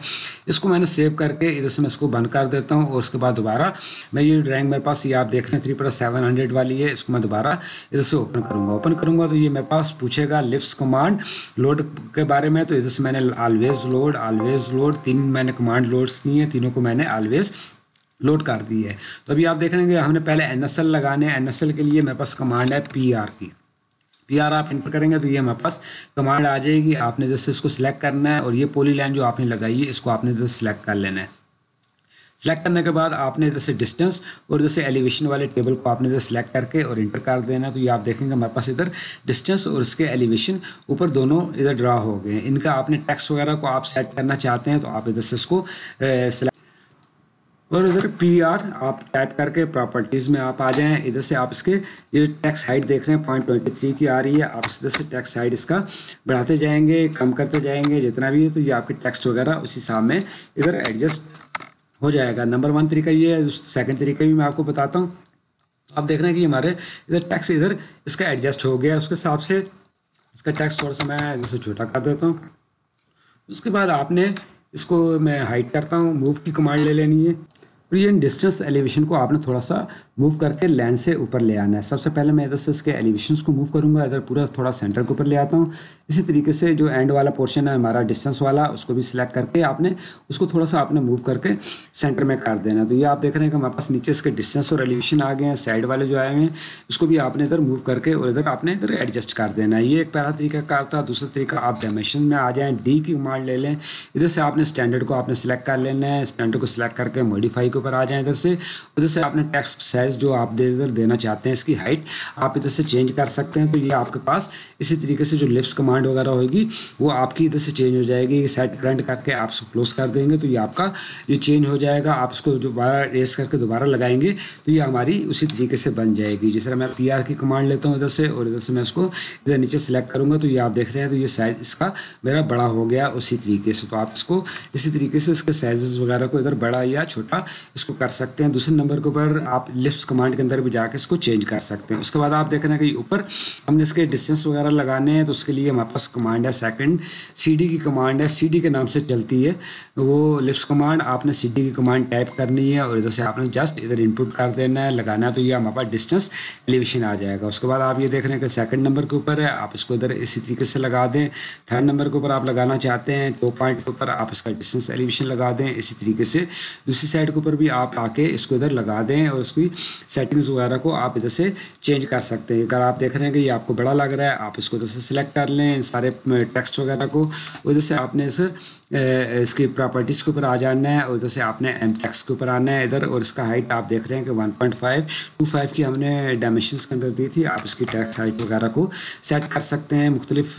इसको मैंने सेव करके इधर से मैं इसको बंद कर देता हूँ। और उसके बाद दोबारा मैं ये ड्राइंग मेरे पास ये आप देख रहे हैं 3/700 वाली है। इसको मैं दोबारा इधर से ओपन करूँगा। ओपन करूँगा तो ये मेरे पास पूछेगा लिप्स कमांड लोड के बारे में। तो इधर से मैंने ऑलवेज लोड 3 मैंने कमांड लोड्स की हैं, तीनों को मैंने ऑलवेज लोड कर दी है। तो अभी आप देख रहे हैं कि हमने पहले NSL लगाने हैं। NSL के लिए मेरे पास कमांड है PR की। PR आप इंटर करेंगे तो ये हमारे पास कमांड आ जाएगी। आपने जैसे इसको सिलेक्ट करना है और ये पॉली लाइन जो आपने लगाई है इसको आपने जैसे सिलेक्ट कर लेना है। सेलेक्ट करने के बाद आपने जैसे डिस्टेंस और जैसे एलिवेशन वाले टेबल को आपने जैसे सेलेक्ट करके और इंटर कर देना। तो ये आप देखेंगे हमारे पास इधर डिस्टेंस और इसके एलिवेशन ऊपर दोनों इधर ड्रा हो गए। इनका आपने टेक्स्ट वगैरह को आप सेट करना चाहते हैं तो आप इधर से इसको और इधर PR आप टाइप करके प्रॉपर्टीज़ में आप आ जाएं। इधर से आप इसके ये टैक्स हाइट देख रहे हैं 0.23 की आ रही है। आप इधर से टैक्स हाइट इसका बढ़ाते जाएंगे, कम करते जाएंगे जितना भी है। तो ये आपके टेक्स्ट वगैरह उसी हिसाब में इधर एडजस्ट हो जाएगा। नंबर वन तरीका ये है, सेकंड तरीका भी मैं आपको बताता हूँ। आप देख रहे हैं कि हमारे इधर टैक्स इधर इसका एडजस्ट हो गया, उसके हिसाब से इसका टैक्स थोड़ा सा मैं इसे छोटा कर देता हूँ। उसके बाद आपने इसको मैं हाइट करता हूँ, मूव की कमांड ले लेनी है और ये डिस्टेंस एलिवेशन को आपने थोड़ा सा मूव करके लाइन से ऊपर ले आना है। सबसे पहले मैं इधर से इसके एलिवेशंस को मूव करूँगा, इधर पूरा थोड़ा सेंटर के ऊपर ले आता हूँ। इसी तरीके से जो एंड वाला पोर्शन है हमारा डिस्टेंस वाला, उसको भी सिलेक्ट करके आपने उसको थोड़ा सा आपने मूव करके सेंटर में कर देना। तो ये आप देख रहे हैं कि हमारे पास नीचे इसके डिस्टेंस और एलिवेशन आ गए हैं, साइड वाले जो आए हुए हैं इसको भी आपने इधर मूव करके और इधर आपने इधर एडजस्ट कर देना है। ये एक पहला तरीका कार था। दूसरा तरीका आप डायमेंशन में आ जाएँ, डी की कमांड ले लें, इधर से आपने स्टैंडर्ड को आपने सिलेक्ट कर लेना है, स्टैंडर्ड को सिलेक्ट करके मॉडिफाई पर आ जाए, इधर से आपने टेक्स्ट साइज जो आप इधर देना चाहते हैं इसकी हाइट आप इधर से चेंज कर सकते हैं। तो ये आपके पास इसी तरीके से जो लिप्स कमांड वगैरह होगी वो आपकी इधर से चेंज हो जाएगी। सेट करंट करके आप इसको क्लोज कर देंगे तो ये आपका ये चेंज हो जाएगा। आप इसको दोबारा रेस करके दोबारा लगाएंगे तो ये हमारी उसी तरीके से बन जाएगी। जैसे मैं पी आर की कमांड लेता हूँ इधर से और इधर से मैं इसको इधर नीचे सेलेक्ट करूँगा तो ये आप देख रहे हैं तो ये साइज इसका मेरा बड़ा हो गया उसी तरीके से। तो आप इसको इसी तरीके से इसके साइजेस वगैरह को इधर बड़ा या छोटा इसको कर सकते हैं। दूसरे नंबर के ऊपर आप लिप्स कमांड के अंदर भी जाकर इसको चेंज कर सकते हैं। उसके बाद आप देख रहे हैं कि ऊपर हमने इसके डिस्टेंस वगैरह लगाने हैं तो उसके लिए हमारे पास कमांड है सेकंड सीडी की कमांड है, सीडी के नाम से चलती है वो लिप्स कमांड। आपने सीडी की कमांड टाइप करनी है और इधर से आपने जस्ट इधर इनपुट कर देना है, लगाना है तो ये हमारे पास डिस्टेंस एलिवेशन आ जाएगा। उसके बाद आप ये देख रहे हैं कि सेकंड नंबर के ऊपर है, आप इसको इधर इसी तरीके से लगा दें। थर्ड नंबर के ऊपर आप लगाना चाहते हैं टॉप पॉइंट के ऊपर, आप इसका डिस्टेंस एलिवेशन लगा दें। इसी तरीके से दूसरी साइड के ऊपर भी आप आके इसको इधर लगा दें और इसकी सेटिंग्स वगैरह को आप इधर से चेंज कर सकते हैं। अगर आप देख रहे हैं कि ये आपको बड़ा लग रहा है आप इसको इधर से सिलेक्ट कर लें सारे टेक्स्ट वगैरह को, उधर से आपने इसकी प्रॉपर्टीज़ के ऊपर आ जाना है और इधर से आपने एम टेक्स्ट के ऊपर आना है इधर और इसका हाइट आप देख रहे हैं कि 1.5 की हमने डायमेंशंस के अंदर दी थी। आप इसकी टेक्स्ट हाइट वगैरह को सेट कर सकते हैं मुख्तलिफ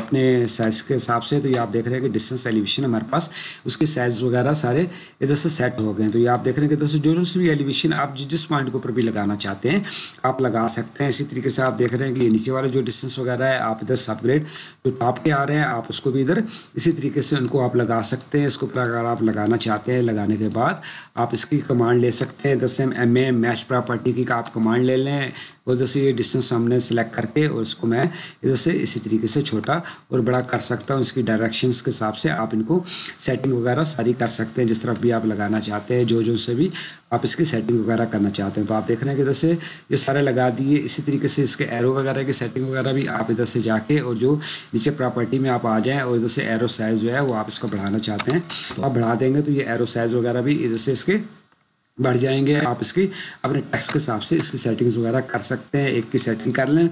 अपने साइज़ के हिसाब से। तो ये आप देख रहे हैं कि डिस्टेंस एलिवेशन हमारे पास उसके साइज़ वगैरह सारे इधर से सेट हो गए। तो ये आप देख रहे हैं कि इधर से जो भी एलिवेशन आप जिस पॉइंट के ऊपर भी लगाना चाहते हैं आप लगा सकते हैं। इसी तरीके से आप देख रहे हैं कि ये नीचे वाले जो डिस्टेंस वगैरह है आप इधर सबग्रेड जो टॉप के आ रहे हैं आप उसको भी इधर इसी तरीके से उनको आप लगा सकते हैं। इसको अगर आप लगाना चाहते हैं लगाने के बाद आप इसकी कमांड ले सकते हैं इधर से मैच प्रॉपर्टी की आप कमांड ले लें और इधर से ये डिस्टेंस हमने सेलेक्ट करके और इसको मैं इधर से इसी तरीके से छोटा और बड़ा कर सकता हूँ। इसकी डायरेक्शंस के हिसाब से आप इनको सेटिंग वगैरह सारी कर सकते हैं जिस तरफ भी आप लगाना चाहते हैं, जो से भी आप इसकी सेटिंग वगैरह करना चाहते हैं। तो आप देख रहे हैं कि इधर से ये सारे लगा दिए। इसी तरीके से इसके एरो वगैरह की सेटिंग वगैरह भी आप इधर से जाके और जो नीचे प्रॉपर्टी में आप आ जाएं और इधर से एरो साइज़ जो है वो आप इसका बढ़ाना चाहते हैं तो आप बढ़ा देंगे तो ये एरो साइज़ वगैरह भी इधर से इसके बढ़ जाएंगे। आप इसकी अपने टेक्स्ट के हिसाब से इसकी सेटिंग्स वगैरह कर सकते हैं। एक की सेटिंग कर लें,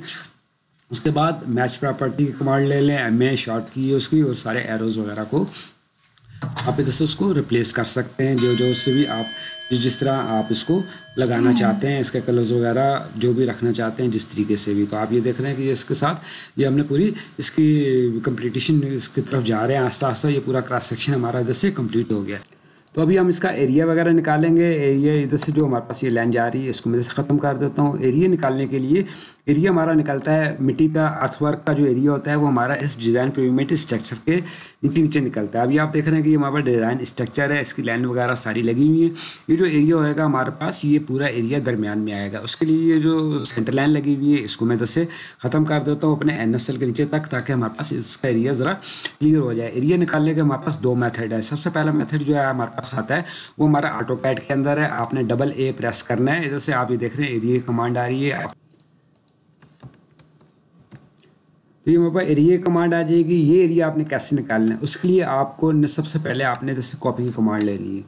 उसके बाद मैच प्रॉपर्टी की कमांड ले लें एम शॉर्ट की उसकी और सारे एरोज़ वगैरह को आप इधर से उसको रिप्लेस कर सकते हैं जो से भी आप जिस तरह आप इसको लगाना चाहते हैं, इसके कलर्स वगैरह जो भी रखना चाहते हैं जिस तरीके से भी। तो आप ये देख रहे हैं कि ये इसके साथ ये हमने पूरी इसकी कंप्लीटेशन इसकी तरफ जा रहे हैं आस्ता आस्ता। ये पूरा क्रॉस सेक्शन हमारा इधर से कंप्लीट हो गया। तो अभी हम इसका एरिया वगैरह निकालेंगे। एरिया इधर से जो हमारे पास ये लाइन जा रही है इसको मैं इधर से ख़त्म कर देता हूँ। एरिया निकालने के लिए एरिया हमारा निकलता है मिट्टी का, अर्थवर्क का जो एरिया होता है वो हमारा इस डिज़ाइन पेमेंट स्ट्रक्चर के नीचे निकलता है। अभी आप देख रहे हैं कि ये हमारा डिज़ाइन स्ट्रक्चर है, इसकी लाइन वगैरह सारी लगी हुई है। ये जो एरिया होएगा हमारे पास ये पूरा एरिया दरमियान में आएगा। उसके लिए ये जो सेंटर लाइन लगी हुई है इसको मैं इधर से ख़त्म कर देता हूँ अपने NSL के नीचे तक ताकि हमारे पास इसका एरिया ज़रा क्लियर हो जाए। एरिया निकालने के हमारे पास दो मैथड है। सबसे पहला मैथड जो है हमारे पास आता है वो हमारा AutoCAD के अंदर है। आपने AA प्रेस करना है, इधर से आप ये देख रहे हैं एरिया कमांड आ रही है। तो ये हमारे एरिया कमांड आ जाएगी। ये एरिया आपने कैसे निकालना है उसके लिए आपको सबसे पहले आपने जैसे कॉपी की कमांड लेनी है,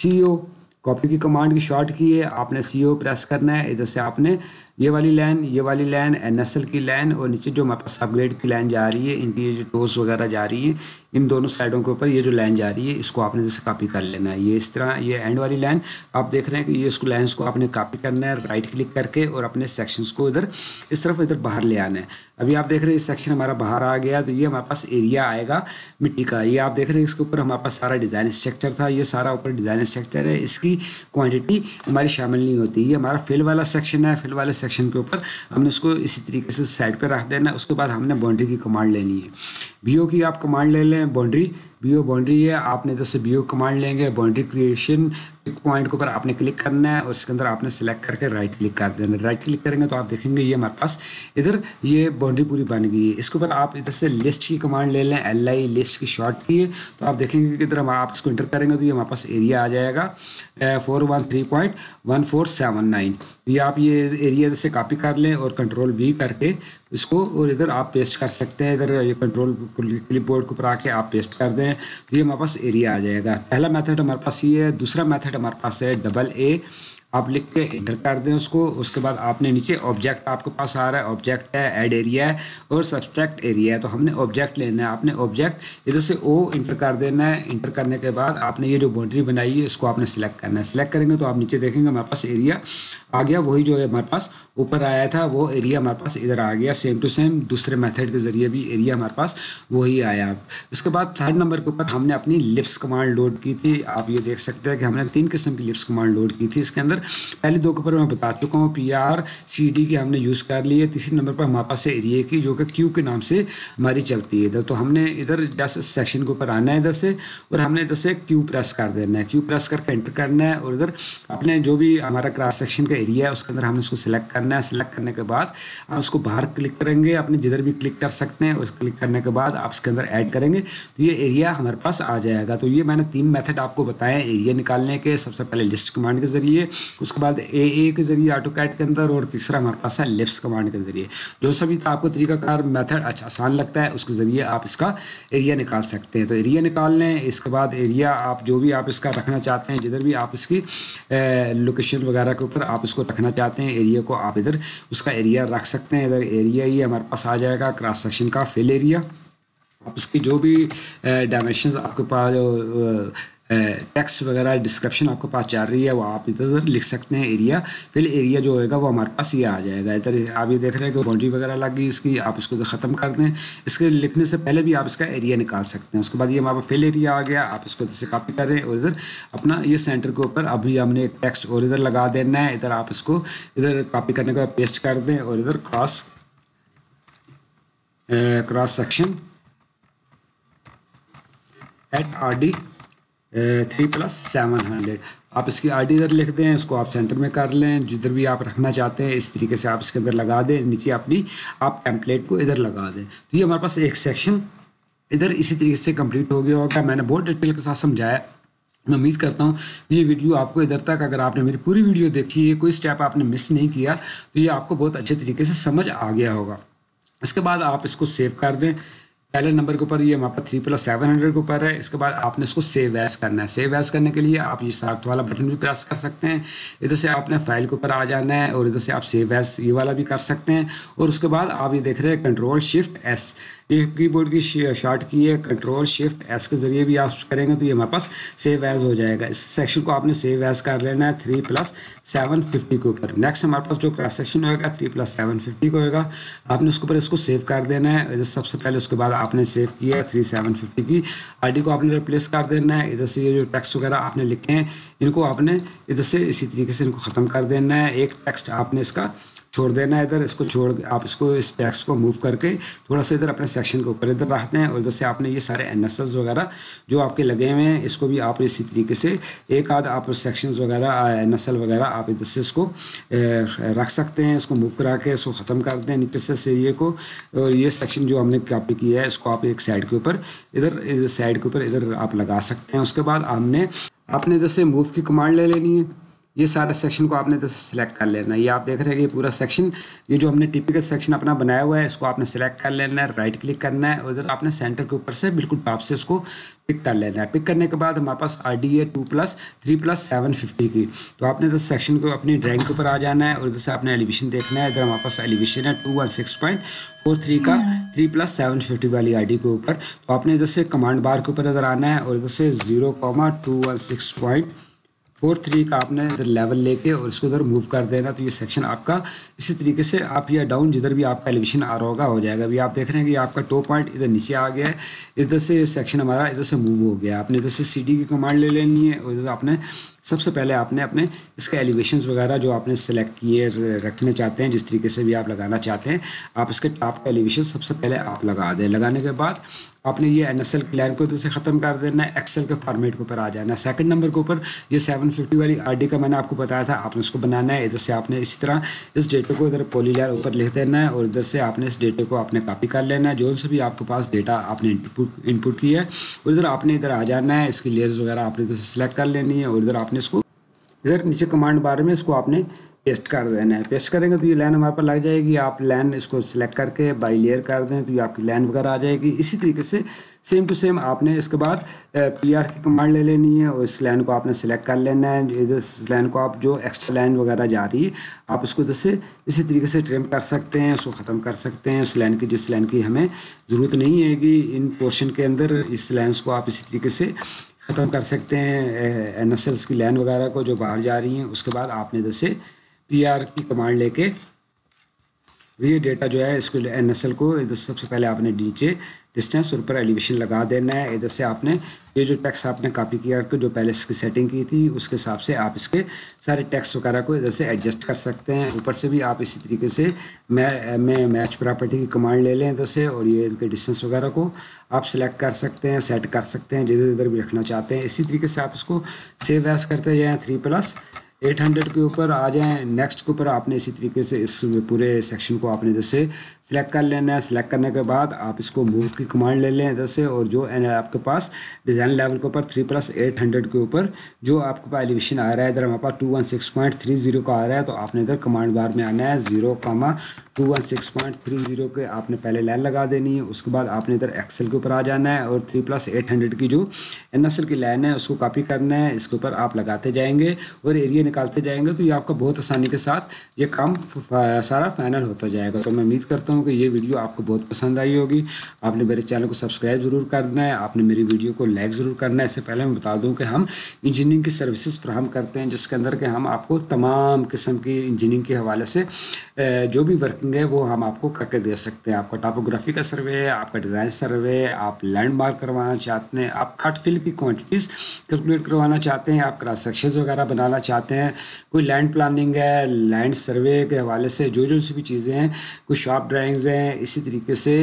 CO कॉपी की कमांड की शॉर्ट की है, आपने CO प्रेस करना है। इधर से आपने ये वाली लाइन NSL की लाइन और नीचे जो हमारे पास सबग्रेड की लाइन जा रही है इनकी ये जो टोस वगैरह जा रही है इन दोनों साइडों के ऊपर ये जो लाइन जा रही है इसको आपने जैसे कॉपी कर लेना है। ये इस तरह ये एंड वाली लाइन आप देख रहे हैं कि ये इसको लाइन्स को आपने कॉपी करना है राइट क्लिक करके और अपने सेक्शंस को इधर इस तरफ इधर बाहर ले आना है। अभी आप देख रहे हैं ये सेक्शन हमारा बाहर आ गया तो ये हमारे पास एरिया आएगा मिट्टी का। ये आप देख रहे हैं इसके ऊपर हमारे पास सारा डिज़ाइन स्ट्रक्चर था, ये सारा ऊपर डिज़ाइन स्ट्रक्चर है, इसकी क्वान्टिटी हमारी शामिल नहीं होती। ये हमारा फिल वाला सेक्शन है, फिल वाले सेक्शन के ऊपर हमने इसको इसी तरीके से साइड पर रख देना है। उसके बाद हमने बाउंड्री की कमांड लेनी है, BO की आप कमांड ले लें बाउंड्री व्यू बाउंड्री है, आपने इधर से व्यू कमांड लेंगे, बाउंड्री क्रिएशन पॉइंट के ऊपर आपने क्लिक करना है और इसके अंदर आपने सिलेक्ट करके राइट क्लिक कर देना। राइट क्लिक करेंगे तो आप देखेंगे ये हमारे पास इधर ये बाउंड्री पूरी बन गई है। इसके ऊपर आप इधर से लिस्ट की कमांड ले लें, LI लिस्ट की शॉर्ट की है, तो आप देखेंगे कि इधर हम आप इसको इंटर करेंगे तो ये हमारे पास एरिया आ जाएगा 413.1479। ये आप ये एरिया से कापी कर लें और Ctrl+V करके इसको और इधर आप पेस्ट कर सकते हैं। इधर ये कंट्रोल क्लिप बोर्ड के ऊपर आके आप पेस्ट कर दें तो ये हमारे पास एरिया आ जाएगा। पहला मेथड हमारे पास ये है, दूसरा मेथड हमारे पास है AA, आप लिख के एंटर कर दें उसको। उसके बाद आपने नीचे ऑब्जेक्ट आपके पास आ रहा है, ऑब्जेक्ट है, ऐड एरिया है और सब्सट्रैक्ट एरिया है, तो हमने ऑब्जेक्ट लेना है। आपने ऑब्जेक्ट इधर से O इंटर कर देना है। इंटर करने के बाद आपने ये जो बाउंड्री बनाई है इसको आपने सिलेक्ट करना है। सिलेक्ट करेंगे तो आप नीचे देखेंगे हमारे पास एरिया आ गया, वही जो हमारे पास ऊपर आया था वो एरिया हमारे पास इधर आ गया। सेम टू सेम दूसरे मेथड के ज़रिए भी एरिया हमारे पास वही आया। इसके बाद थर्ड नंबर के ऊपर हमने अपनी लिप्स कमांड लोड की थी। आप ये देख सकते हैं कि हमने 3 किस्म की लिप्स कमांड लोड की थी। इसके अंदर पहले 2 के ऊपर मैं बता चुका हूँ, PR CD की हमने यूज़ कर ली है। तीसरे नंबर पर हमारे पास है एरिया की, जो कि Q के नाम से हमारी चलती है। इधर तो हमने इधर जैसे सेक्शन के ऊपर आना है इधर से और हमने इधर से Q प्रेस कर देना है। Q प्रेस करके एंटर करना है और इधर अपने जो भी हमारा क्रॉस सेक्शन का एरिया है उसके अंदर हमने इसको सिलेक्ट करना है। सिलेक्ट करने के बाद आप उसको बाहर क्लिक करेंगे, अपने जिधर भी क्लिक कर सकते हैं, और क्लिक करने के बाद आप इसके अंदर ऐड करेंगे तो ये एरिया हमारे पास आ जाएगा। तो ये मैंने 3 मेथड आपको बताए एरिया निकालने के, सबसे पहले लिस्ट कमांड के ज़रिए, उसके बाद AA के जरिए AutoCAD के अंदर, और तीसरा हमारे पास है लिप्स कमांड के जरिए। जो सभी आपको तरीकाकार मेथड अच्छा आसान लगता है उसके ज़रिए आप इसका एरिया निकाल सकते हैं। तो एरिया निकाल लें। इसके बाद एरिया आप जो भी आप इसका रखना चाहते हैं, जिधर भी आप इसकी लोकेशन वगैरह के ऊपर आप इसको रखना चाहते हैं एरिया को, आप इधर उसका एरिया रख सकते हैं। इधर एरिया ये हमारे पास आ जाएगा क्रॉस सेक्शन का फिल एरिया। आप उसकी जो भी डायमेंशंस आपके पास टेक्स्ट वगैरह डिस्क्रिप्शन आपके पास जा रही है वो आप इधर लिख सकते हैं। एरिया फिर एरिया जो होएगा वो हमारे पास ये आ जाएगा। इधर आप ये देख रहे हैं कि बाउंड्री वगैरह लगी इसकी, आप इसको तो ख़त्म कर दें। इसके लिखने से पहले भी आप इसका एरिया निकाल सकते हैं। उसके बाद ये हमारा फिल एरिया आ गया, आप इसको इधर से कापी कर रहे हैं और इधर अपना ये सेंटर के ऊपर अभी हमने एक टेक्स्ट और इधर लगा देना है। इधर आप इसको इधर कापी करने के बाद पेस्ट कर दें और इधर क्रॉस सेक्शन @RD 3+700 आप इसकी RD इधर लिख दें, इसको आप सेंटर में कर लें, जिधर भी आप रखना चाहते हैं इस तरीके से आप इसके अंदर लगा दें। नीचे अपनी आप टेम्पलेट को इधर लगा दें तो ये हमारे पास एक सेक्शन इधर इसी तरीके से कंप्लीट हो गया होगा। मैंने बहुत डिटेल के साथ समझाया। मैं उम्मीद करता हूँ ये वीडियो आपको इधर तक, अगर आपने मेरी पूरी वीडियो देखी है, कोई स्टेप आपने मिस नहीं किया, तो ये आपको बहुत अच्छे तरीके से समझ आ गया होगा। इसके बाद आप इसको सेव कर दें। पहले नंबर के ऊपर ये हमारे पास 3+700 के ऊपर है। इसके बाद आपने इसको सेव एज करना है। सेव एज करने के लिए आप ये साथ वाला बटन भी प्रेस कर सकते हैं। इधर से आपने फाइल के ऊपर आ जाना है और इधर से आप सेव एज ये वाला भी कर सकते हैं। और उसके बाद आप ये देख रहे हैं Ctrl+Shift+S, ये कीबोर्ड की शॉर्ट की है। Ctrl+Shift+S के जरिए भी आप करेंगे तो ये हमारे पास सेव एज हो जाएगा। इस सेक्शन को आपने सेव एज कर लेना है 3+750 के ऊपर। नेक्स्ट हमारे पास जो क्रॉस सेक्शन होगा 3+750 का होगा, आपने उसके ऊपर इसको सेव कर देना है। सबसे पहले उसके बाद आपने सेव किया 3750 की ID को आपने रिप्लेस कर देना है। इधर से ये जो टेक्स्ट वगैरह आपने लिखे हैं इनको आपने इधर से इसी तरीके से इनको ख़त्म कर देना है। एक टेक्स्ट आपने इसका छोड़ देना है, इधर इसको छोड़ आप इसको इस टेक्स्ट को मूव करके थोड़ा सा इधर अपने सेक्शन के ऊपर इधर रखते हैं। और इधर से आपने ये सारे NSLs वगैरह जो आपके लगे हुए हैं इसको भी आप इसी तरीके से एक आध आप सेक्शंस वगैरह NSL वगैरह आप इधर से इसको रख सकते हैं। इसको मूव करा के इसको ख़त्म कर दें नीचे से एरिए को। और ये सेक्शन जो हमने कापी किया है इसको आप एक साइड के ऊपर इधर साइड के ऊपर इधर आप लगा सकते हैं। उसके बाद आपने इधर से मूव की कमांड ले लेनी है। ये सारा सेक्शन को आपने इधर से सिलेक्ट कर लेना है। ये आप देख रहे हैं कि ये पूरा सेक्शन, ये जो हमने टिपिकल सेक्शन अपना बनाया हुआ है इसको आपने सिलेक्ट कर लेना है, राइट क्लिक करना है और इधर आपने सेंटर के ऊपर से बिल्कुल टॉप से इसको पिक कर लेना है। पिक करने के बाद हमारे पास RD है 2+3+750 की, तो आपने इधर सेक्शन को अपनी ड्राइंग के ऊपर आ जाना है और इधर से आपने एलिवेशन देखना है। इधर हमारे पास एलिवेशन है 216.43 का 3+750 वाली RD के ऊपर, तो आपने इधर से कमांड बार के ऊपर इधर आना है और इधर से 0.216.43 का आपने इधर लेवल लेके और इसको उधर मूव कर देना। तो ये सेक्शन आपका इसी तरीके से आप या डाउन जिधर भी आपका एलिवेशन आ रहा होगा हो जाएगा। अभी आप देख रहे हैं कि आपका टॉप पॉइंट इधर नीचे आ गया है। इधर से सेक्शन हमारा इधर से मूव हो गया। आपने इधर से CD की कमांड ले लेनी है और इधर आपने सबसे पहले आपने अपने इसके एलिवेशंस वगैरह जो आपने सेलेक्ट किए रखने चाहते हैं, जिस तरीके से भी आप लगाना चाहते हैं, आप इसके टॉप का एलिवेशन सबसे पहले आप लगा दें। लगाने के बाद आपने ये NSL की लाइन को इधर से ख़त्म कर देना है, एक्सेल के फॉर्मेट के ऊपर आ जाना है। सेकंड नंबर के ऊपर ये 750 वाली RD का मैंने आपको बताया था, आपने उसको बनाना है। इधर से आपने इसी तरह इस डेटा को इधर पॉलीलाइन ऊपर लिख देना है और इधर से आपने इस डेटे को आपने कॉपी कर लेना है, जो से भी आपके पास डेटा आपने इनपुट किया है। और इधर आपने इधर आ जाना है, इसकी लेयर्स वगैरह आपने इधर से सेलेक्ट कर लेनी है और इधर आपने इसको इधर नीचे कमांड बार में इसको आपने पेस्ट कर देना है। पेस्ट करेंगे तो ये लाइन हमारे पर लग जाएगी। आप लाइन इसको सिलेक्ट करके बाई लेयर कर दें तो ये आपकी लाइन वगैरह आ जाएगी। इसी तरीके से सेम टू सेम आपने इसके बाद PR की कमांड ले लेनी है और इस लाइन को आपने सिलेक्ट कर लेना है। इधर लाइन को आप जो एक्स्ट्रा लाइन वगैरह जा रही है आप उसको इधर से इसी तरीके से ट्रिम कर सकते हैं, उसको ख़त्म कर सकते हैं। उस लाइन की जिस लाइन की हमें ज़रूरत नहीं हैगी इन पोर्शन के अंदर, इस लाइन्स को आप इसी तरीके से ख़त्म कर सकते हैं। NSLs की लाइन वगैरह को जो बाहर जा रही हैं, उसके बाद आपने इधर से PR की कमांड लेके ये डेटा जो है इसको NSL को इधर सबसे पहले आपने नीचे डिस्टेंस और ऊपर एलिवेशन लगा देना है। इधर से आपने ये जो टेक्स्ट आपने कॉपी किया जो पहले इसकी सेटिंग की थी उसके हिसाब से आप इसके सारे टेक्स्ट वगैरह को इधर से एडजस्ट कर सकते हैं। ऊपर से भी आप इसी तरीके से मैच प्रॉपर्टी की कमांड ले लें इधर से और ये इनके डिस्टेंस वगैरह को आप सेलेक्ट कर सकते हैं, सेट कर सकते हैं, जिधर उधर भी रखना चाहते हैं। इसी तरीके से आप इसको सेव एज करते जाएँ। 3+800 के ऊपर आ जाएँ, नेक्स्ट के ऊपर आपने इसी तरीके से इस पूरे सेक्शन को आपने इधर से सिलेक्ट कर लेना है। सिलेक्ट करने के बाद आप इसको मूव की कमांड ले लें इधर से और जो आपके पास डिज़ाइन लेवल के ऊपर 3+800 के ऊपर जो आपके पास एलिवेशन आ रहा है, इधर हमारे पास 216.30 का आ रहा है, तो आपने इधर कमांड बार में आना है 0,216.30 के आपने पहले लाइन लगा देनी है। उसके बाद आपने इधर एक्सेल के ऊपर आ जाना है और 3+800 की जो NSL की लाइन है उसको कॉपी करना है, इसके ऊपर आप लगाते जाएंगे और एरिया निकालते जाएंगे तो ये आपका बहुत आसानी के साथ ये काम सारा फाइनल होता जाएगा। तो मैं उम्मीद करता हूँ कि ये वीडियो आपको बहुत पसंद आई होगी। आपने मेरे चैनल को सब्सक्राइब ज़रूर करना है, आपने मेरी वीडियो को लाइक ज़रूर करना है। इससे पहले मैं बता दूँ कि हम इंजीनियरिंग की सर्विसेज फ्राहम करते हैं, जिसके अंदर के हम आपको तमाम किस्म की इंजीनियरिंग के हवाले से जो भी वर्किंग है वो हम आपको करके दे सकते हैं। आपका टापोग्राफी का सर्वे है, आपका डिज़ाइन सर्वे है, आप लैंडमार्क करवाना चाहते हैं, आप कट फिल की क्वांटिटीज़ कैलकुलेट करवाना चाहते हैं, आप क्रॉस सेक्शंस वगैरह बनाना चाहते हैं, कोई लैंड प्लानिंग है, लैंड सर्वे के हवाले से जो सी भी चीज़ें हैं, कुछ शॉप ड्राइंग्स हैं, इसी तरीके से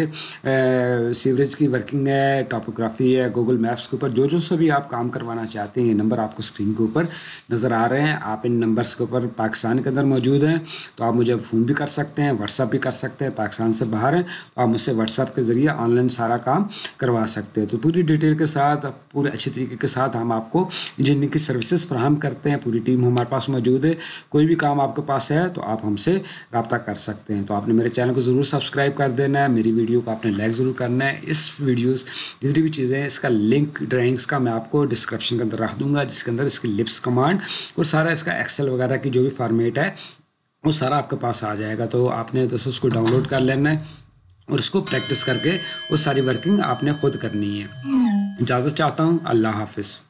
सीवरेज की वर्किंग है, टॉपोग्राफी है, गूगल मैप्स के ऊपर जो से भी आप काम करवाना चाहते हैं। ये नंबर आपको स्क्रीन के ऊपर नज़र आ रहे हैं, आप इन नंबर्स के ऊपर पाकिस्तान के अंदर मौजूद हैं तो आप मुझे फ़ोन भी कर सकते हैं, व्हाट्सअप भी कर सकते हैं। पाकिस्तान से बाहर हैं तो आप मुझसे व्हाट्सअप के ज़रिए ऑनलाइन सारा काम करवा सकते हैं। तो पूरी डिटेल के साथ पूरे अच्छे तरीके के साथ हम आपको इंजीनियरिंग की सर्विसेज फ्राहम करते हैं। पूरी टीम हमारे पास मौजूद है, कोई भी काम आपके पास है तो आप हमसे रब्ता कर सकते हैं। तो आपने मेरे चैनल को ज़रूर सब्सक्राइब कर देना है, मेरी वीडियो को आपने लाइक ज़रूर करना है। इस वीडियोस जितनी भी चीज़ें हैं इसका लिंक ड्राइंग्स का मैं आपको डिस्क्रिप्शन के अंदर रख दूंगा, जिसके अंदर इसकी लिप्स कमांड और सारा इसका एक्सेल वगैरह की जो भी फॉर्मेट है वो सारा आपके पास आ जाएगा। तो आपने जैसे उसको डाउनलोड कर लेना है और उसको प्रैक्टिस करके वो सारी वर्किंग आपने खुद करनी है। इजाज़त चाहता हूँ, अल्लाह हाफिज़।